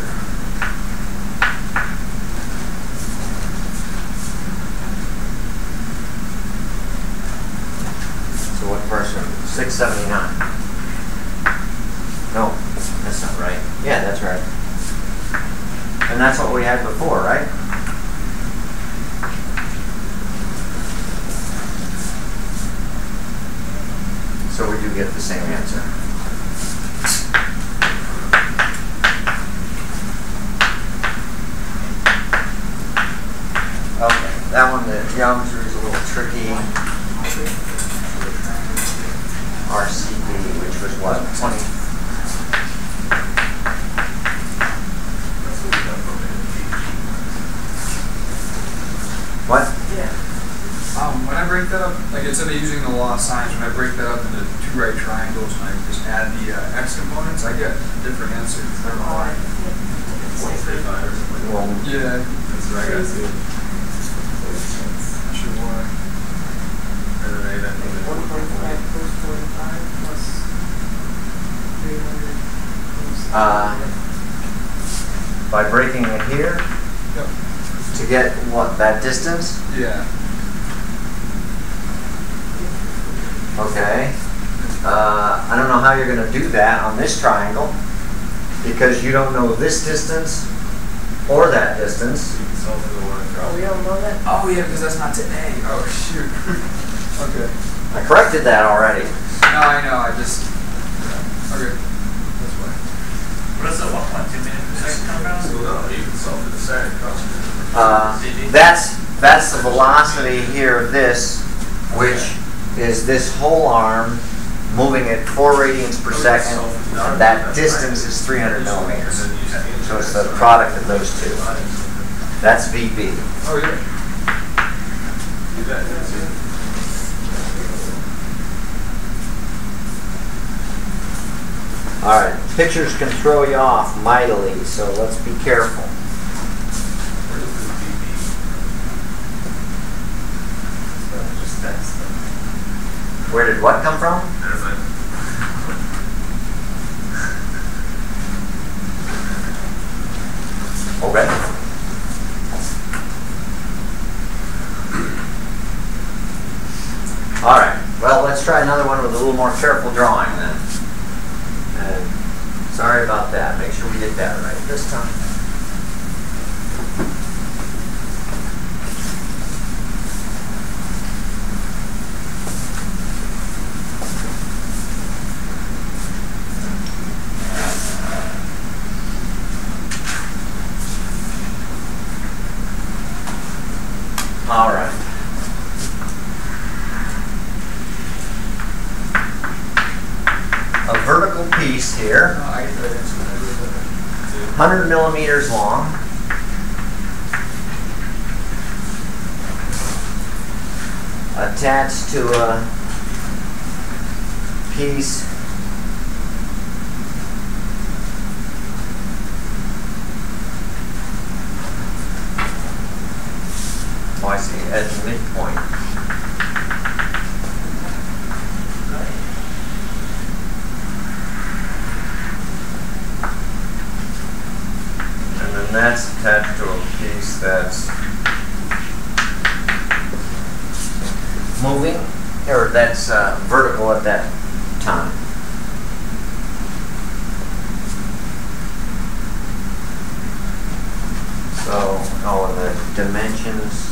So what person? six seventy-nine. No, that's not right. Yeah, that's right. And that's what we had before, right? So we do get the same answer. Okay, that one, the geometry is a little tricky. R C B, which was what, twenty? What? Yeah. Um, when I break that up, like instead of using the law of sines, when I break that up into two right triangles and I just add the uh, x components, I get a different answer. I don't know why. one thirty-five or something like that. Yeah. That's what I got to do. Not sure why. I don't know. I think one forty-five plus forty-five plus three hundred plus uh, by breaking it here? Yep. To get what, that distance? Yeah. Okay. Uh, I don't know how you're going to do that on this triangle because you don't know this distance or that distance. Oh, we don't know that? Oh, yeah, because that's not today. Oh, shoot. Okay. I corrected that already. No, I know. I just. Yeah. Okay. That's why. What is the one point two minute per second compound? No, you can solve for the second cost. Uh, that's that's the velocity here of this, which is this whole arm moving at four radians per second, and that distance is three hundred millimeters. So it's the product of those two. That's V B. Oh yeah. do that. That's it. Alright, pictures can throw you off mightily, so let's be careful. Where did what come from? Okay. Alright, well, let's try another one with a little more careful drawing then. Uh, sorry about that. Make sure we get that right this time. Alright. A vertical piece here, one hundred millimeters long. Attached to a piece Oh, I see, at the midpoint. And then that's attached to a piece that's moving, or that's uh, vertical at that time. So, oh, and the dimensions.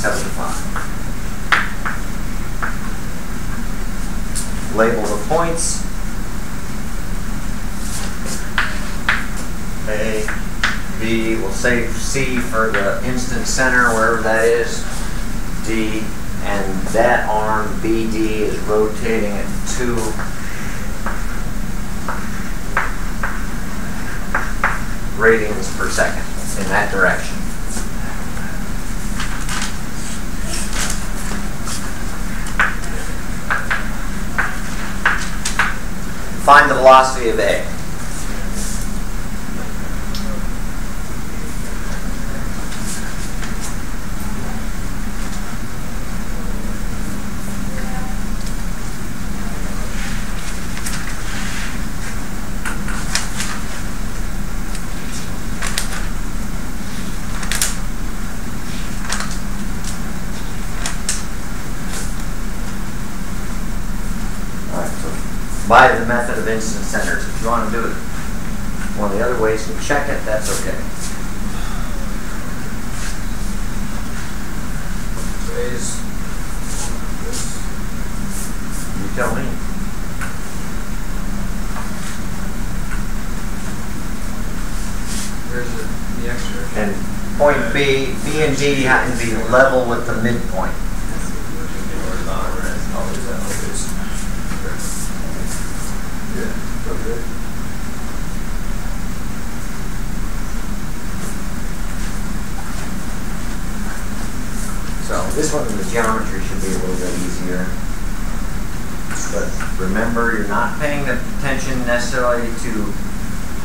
seventy-five. Label the points A, B, we'll save C for the instant center, wherever that is, D, and that arm B D is rotating at two. Radians per second in that direction. Find the velocity of A. By the method of instant centers. If you want to do it one of the other ways and check it, that's okay. You tell me. Where's the, the extra? And point B, B and D happen to be level with the midpoint. So this one, the geometry should be a little bit easier. But remember, you're not paying attention necessarily to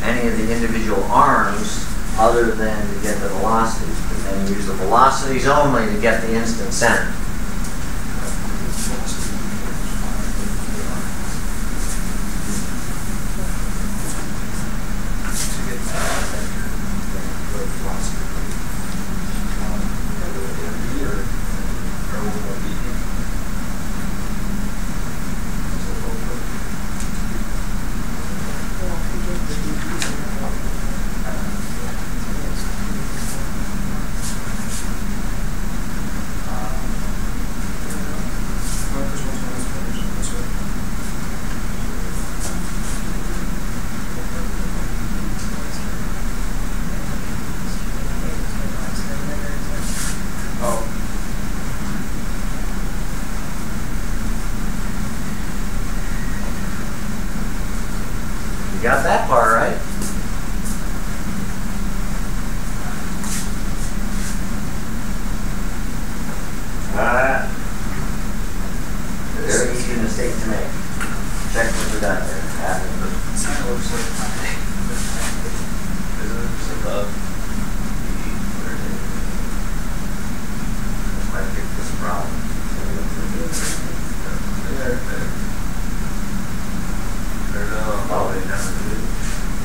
any of the individual arms other than to get the velocities. But then use the velocities only to get the instant center. Got that part right. Uh, mistake to make. Check what we've done here. Yeah. It's not looks like Monday. It looks above the Thursday. That's why I picked this problem. There, there. There's a probably never do.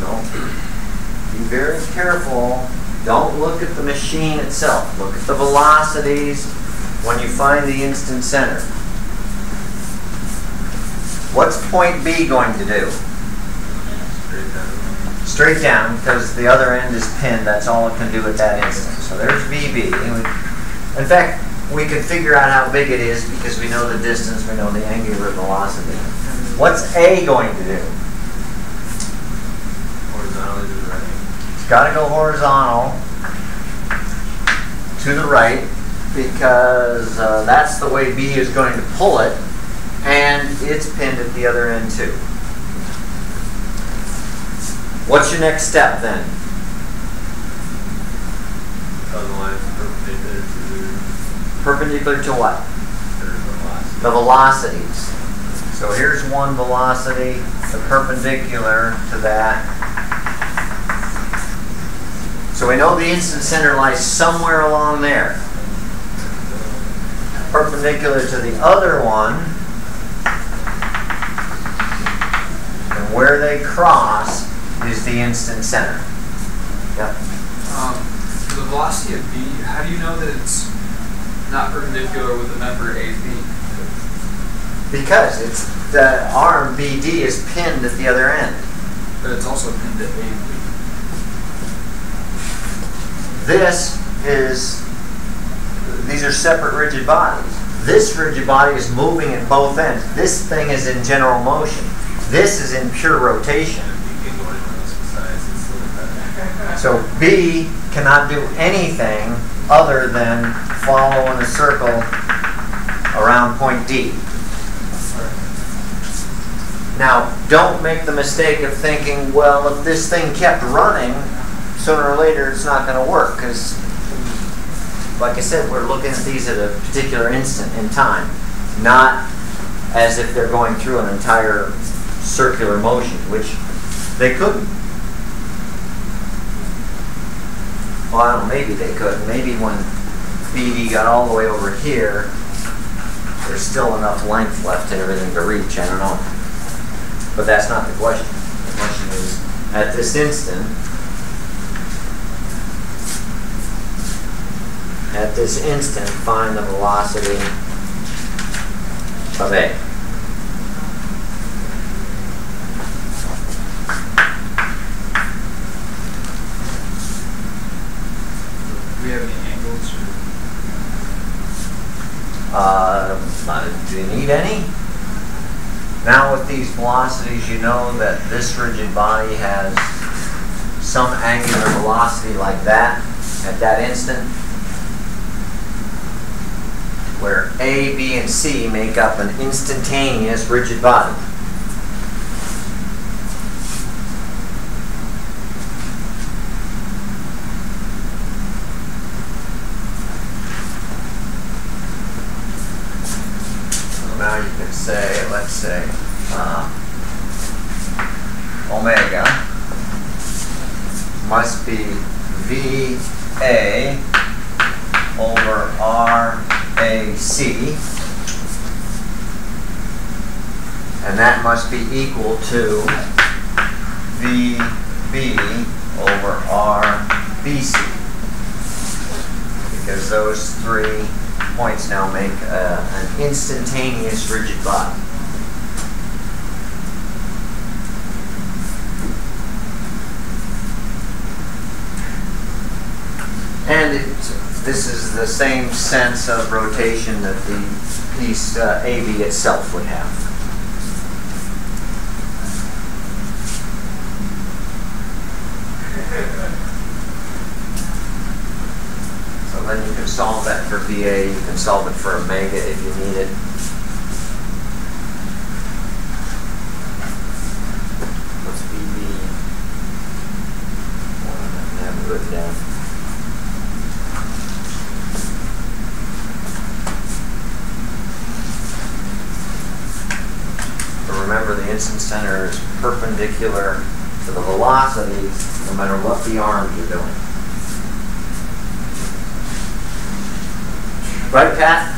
No. Be very careful. Don't look at the machine itself. Look at the velocities when you find the instant center. What's point B going to do? Straight down, because the other end is pinned. That's all it can do at that instant. So there's V B. In fact, we can figure out how big it is because we know the distance, we know the angular velocity. What's A going to do? Horizontally to the right. It's got to go horizontal to the right because uh, that's the way B is going to pull it. And it's pinned at the other end too. What's your next step then? Otherwise, perpendicular to perpendicular to what? Velocity. The velocities. So here's one velocity, the perpendicular to that. So we know the instant center lies somewhere along there. Perpendicular to the other one. Where they cross is the instant center. Yep. Um, the velocity of B, how do you know that it's not perpendicular with the member A B? Because it's the arm B D is pinned at the other end. But it's also pinned at A B. This is, these are separate rigid bodies. This rigid body is moving at both ends. This thing is in general motion. This is in pure rotation. So B cannot do anything other than follow in a circle around point D. Now, don't make the mistake of thinking, well, if this thing kept running, sooner or later it's not going to work. Because, like I said, we're looking at these at a particular instant in time, not as if they're going through an entire circular motion, which they couldn't. Well, I don't know, maybe they could. Maybe when B D got all the way over here, there's still enough length left and everything to reach. I don't know. But that's not the question. The question is, at this instant, at this instant, find the velocity of A. Do you have any angles? Or? Uh, do you need any? Now with these velocities, you know that this rigid body has some angular velocity like that at that instant, where A, B, and C make up an instantaneous rigid body. Say, let's say, uh, omega must be V A over R A C, and that must be equal to V B over R B C, because those three points now make uh, an instantaneous rigid body. And it, this is the same sense of rotation that the piece uh, A B itself would have. Then you can solve that for V A, you can solve it for omega if you need it. What's V B? I haven't written down. remember the instant center is perpendicular to the velocity no matter what the arm you're doing. Right, Pat?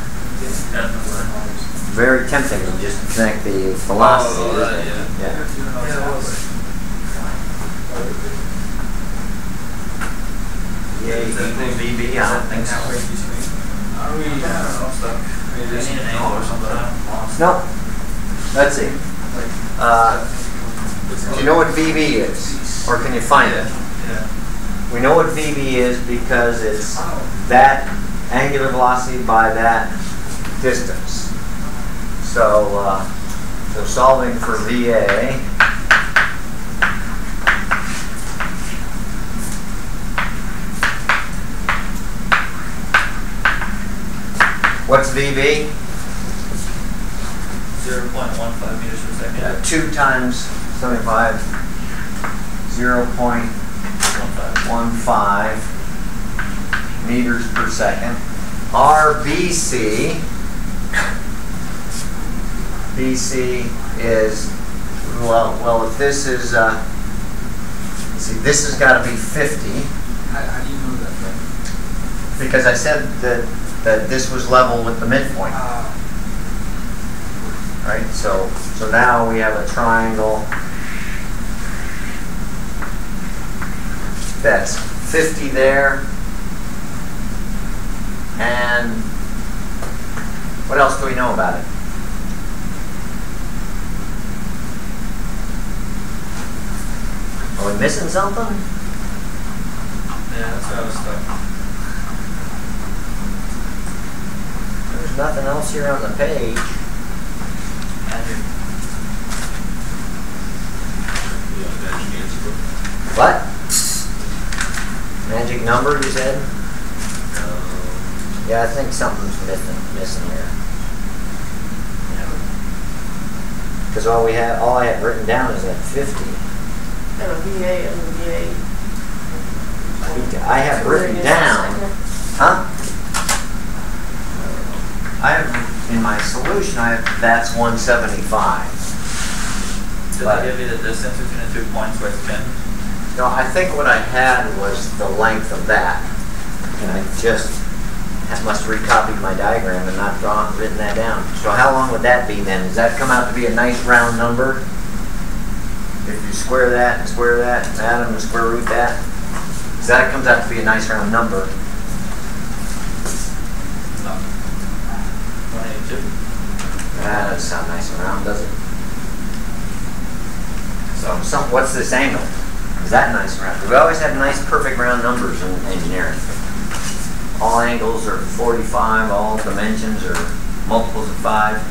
Very tempting to just connect the velocity. Oh, right, yeah. Yeah. Yeah, you can B B, I don't think that way. Are we just an angle or something? No. Let's see. Uh, do you know what V B is? Or can you find it? We know what V B is because it's that angular velocity by that distance. So, uh, so solving for V A, what's V B? zero point one five meters per second. Uh, two times seventy-five, zero point one five meters per second. R B C. B C is, well, well, if this is, uh, let's see, this has got to be fifty. How, how do you know that, right? Because I said that, that this was level with the midpoint. Uh, right, so, so now we have a triangle that's fifty there, and what else do we know about it? Are we missing something? Yeah, that's what I was stuck. There's nothing else here on the page. Magic. What? Magic number, you said? Um, yeah, I think something's missing, missing here. Because all we have, all I have written down is that fifty. V A and V A. I have written down, huh? I have in my solution. I have that's one seventy-five. Did I give you the distance between the two points by ten? No, I think what I had was the length of that, and I just I must have recopied my diagram and not drawn written that down. So how long would that be then? Does that come out to be a nice round number? If you square that and square that and add them and square root that, so that comes out to be a nice round number. No. one eighty-two. That doesn't sound nice and round, does it? So, so, what's this angle? Is that nice and round? We always have nice, perfect round numbers in engineering. All angles are forty-five, all dimensions are multiples of five.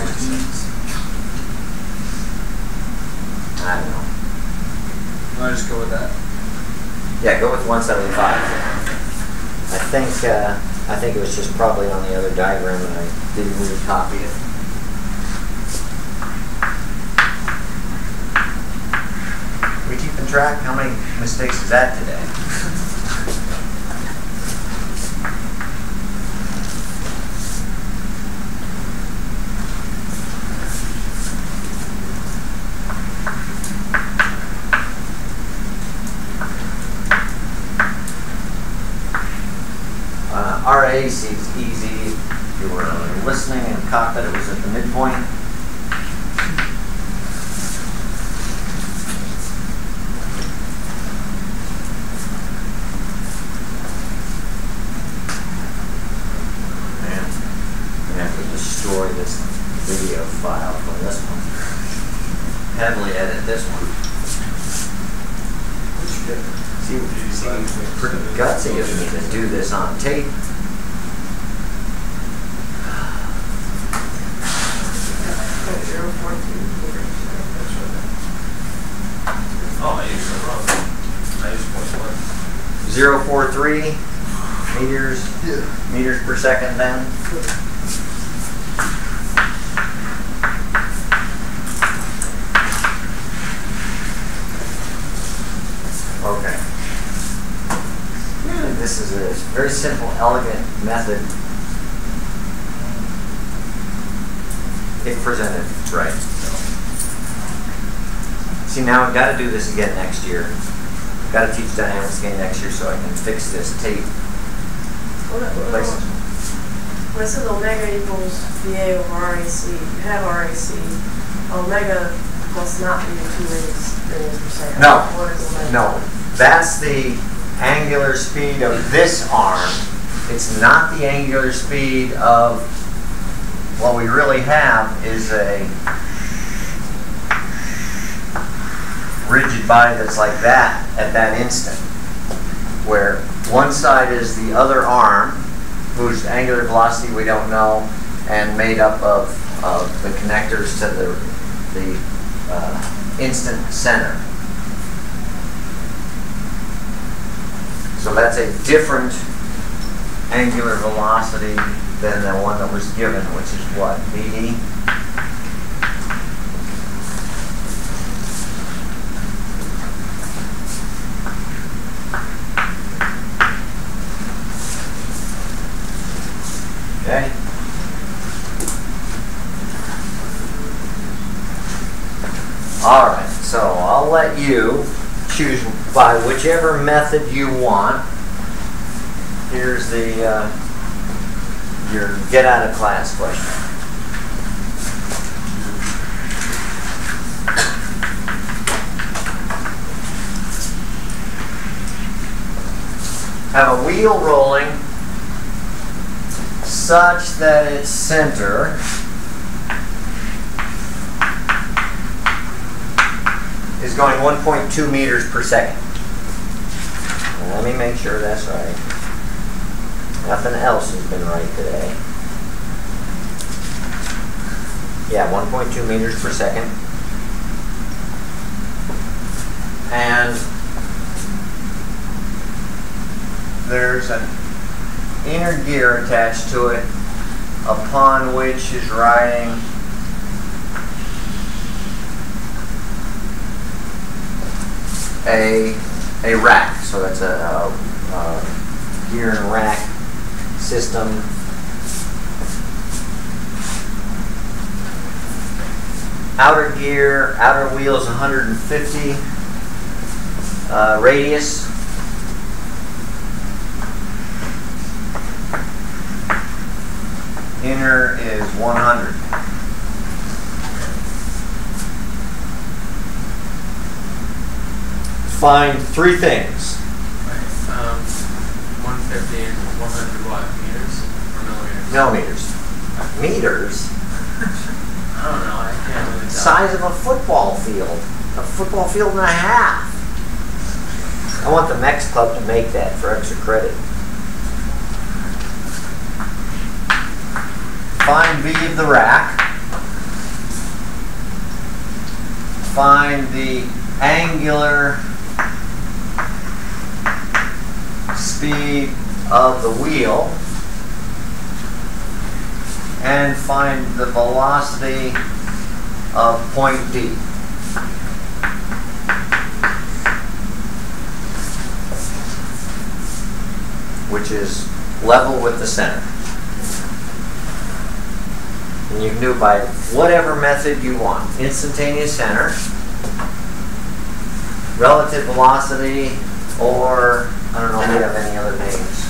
I don't know. Can I just go with that? Yeah, go with one seventy-five. I think uh, I think it was just probably on the other diagram and I didn't really copy it. We keeping track? How many mistakes is that today? R A seems easy. If you were listening and caught that it was at the midpoint. Man, I'm gonna have to destroy this video file for this one. Heavily edit this one. See, it's pretty gutsy of me to do this on tape. zero point four three meters, yeah. Meters per second then. Okay. Really, this is a very simple, elegant method if presented. Right. See, now I've got to do this again next year. I've got to teach dynamics again next year so I can fix this tape. Well, that, well, place. When it says omega equals V A over R A C, you have R A C. Omega must not be two radians per second. No, no. That's the angular speed of this arm. It's not the angular speed of what we really have is a rigid body that's like that at that instant, where one side is the other arm whose angular velocity we don't know and made up of, of the connectors to the, the uh, instant center. So that's a different angular velocity than the one that was given, which is what? B D? Okay. Alright, so I'll let you choose by whichever method you want. Here's the uh, your get out of class question. Have a wheel rolling such that its center is going one point two meters per second. Let me make sure that's right. Nothing else has been right today. Yeah, one point two meters per second. And there's an inner gear attached to it upon which is riding a a rack. So that's a, a, a gear and rack system. Outer gear, outer wheels one hundred fifty uh, radius. Inner is one hundred. Find three things. Right, um, one hundred fifty and one hundred what? Meters or millimeters? Millimeters. Meters? I don't know. I can't really tell. Size of a football field. A football field and a half. I want the Mex Club to make that for extra credit. Find B of the rack. Find the angular speed of the wheel. And find the velocity of point D. Which is level with the center. And you can do it by whatever method you want. Instantaneous center, relative velocity, or I don't know if we have any other names.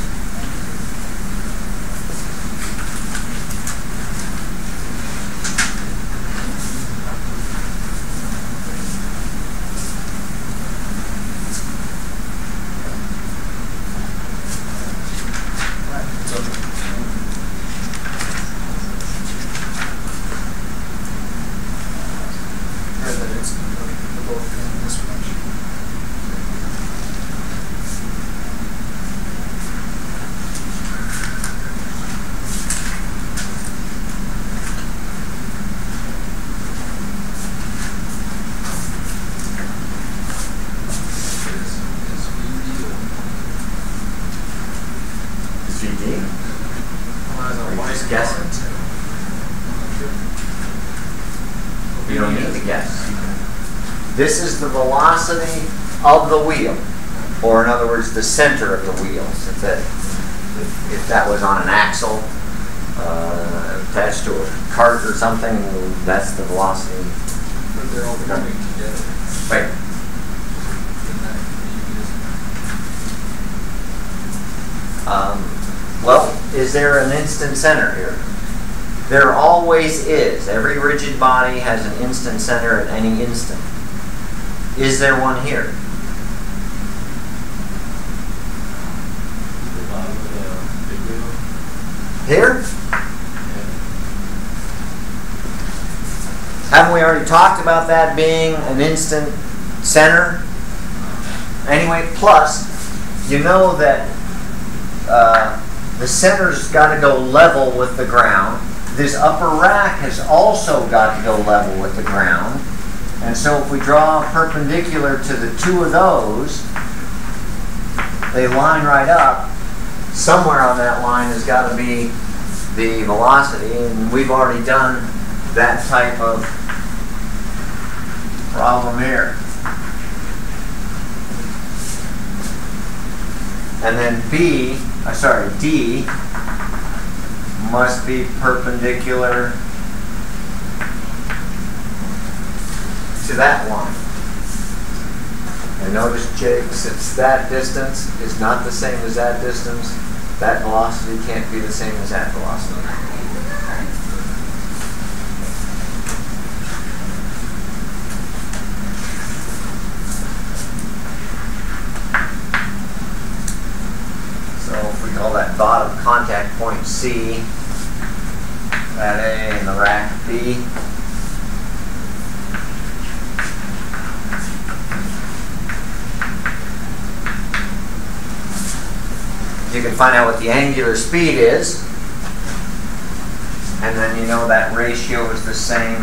This is the velocity of the wheel, or in other words, the center of the wheel. If, if that was on an axle, uh, attached to a cart or something, that's the velocity. But they're all coming together. Right. Um, well, is there an instant center here? There always is. Every rigid body has an instant center at any instant. Is there one here? Here? Haven't we already talked about that being an instant center? Anyway, plus, you know that uh, the center's got to go level with the ground. This upper rack has also got to go level with the ground. And so if we draw perpendicular to the two of those, they line right up. Somewhere on that line has got to be the velocity, and we've already done that type of problem here. And then B, uh, sorry, D must be perpendicular to that line. And notice, Jake, since that distance is not the same as that distance, that velocity can't be the same as that velocity. So if we call that bottom contact point C, that A, and the rack B. You can find out what the angular speed is, and then you know that ratio is the same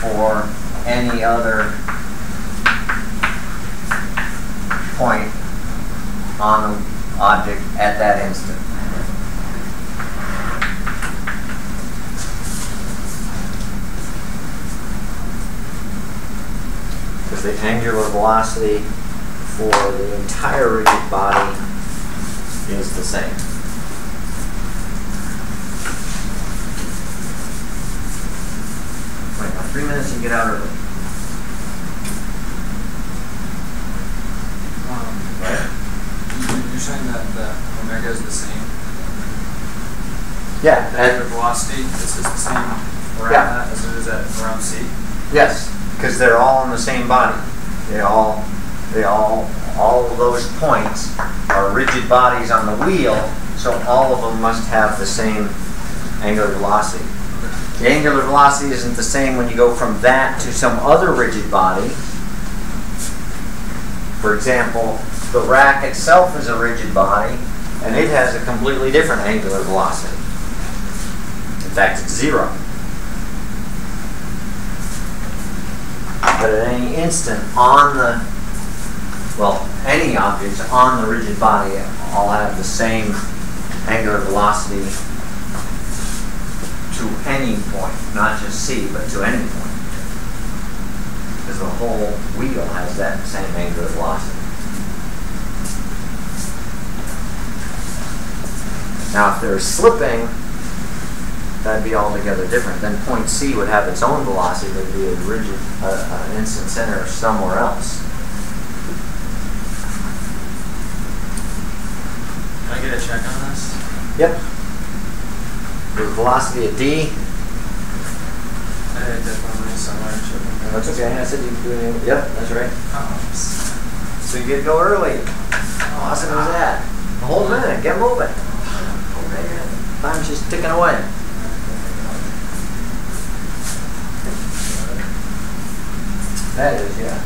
for any other point on the object at that instant. Because the angular velocity for the entire rigid body is the same. Wait, about three minutes and get out early. Um, right. You're saying that the omega is the same? Yeah. The velocity, this is the same around yeah. that as it is at around C? Yes, because they're all in the same body. They all, they all, all of those points are rigid bodies on the wheel, so all of them must have the same angular velocity. The angular velocity isn't the same when you go from that to some other rigid body. For example, the rack itself is a rigid body, and it has a completely different angular velocity. In fact, it's zero. But at any instant on the Well, any objects on the rigid body all have the same angular velocity to any point, not just C, but to any point. Because the whole wheel has that same angular velocity. Now, if they're slipping, that'd be altogether different. Then point C would have its own velocity. There'd be a rigid, uh, an instant center somewhere else. Can I get a check on this? Yep. The velocity at D. I definitely somewhere. That's okay. I said you could do it. Yep, that's right. Oh. So you get to go early. How awesome is that? A whole minute. Get moving. Time's just ticking away. That is, yeah.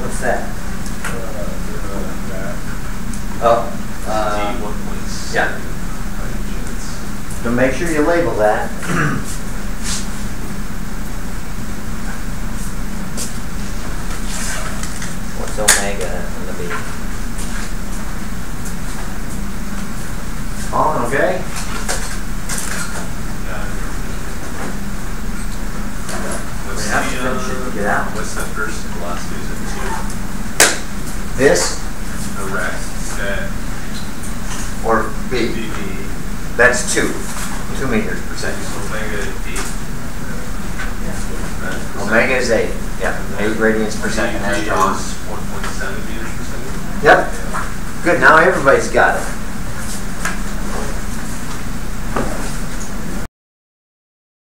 What's that? Oh. Uh, yeah. So make sure you label that. What's omega going to be? On, okay? What's we have the, to finish it to get out. What's the first velocity? Is it two? This? The rest. That. Or B. B. That's two. Two meters per second. Omega is eight. Yeah. Omega is eight. Yeah, eight radians per second. That's strong. one point seven meters per second. Yep. Good. Now everybody's got it.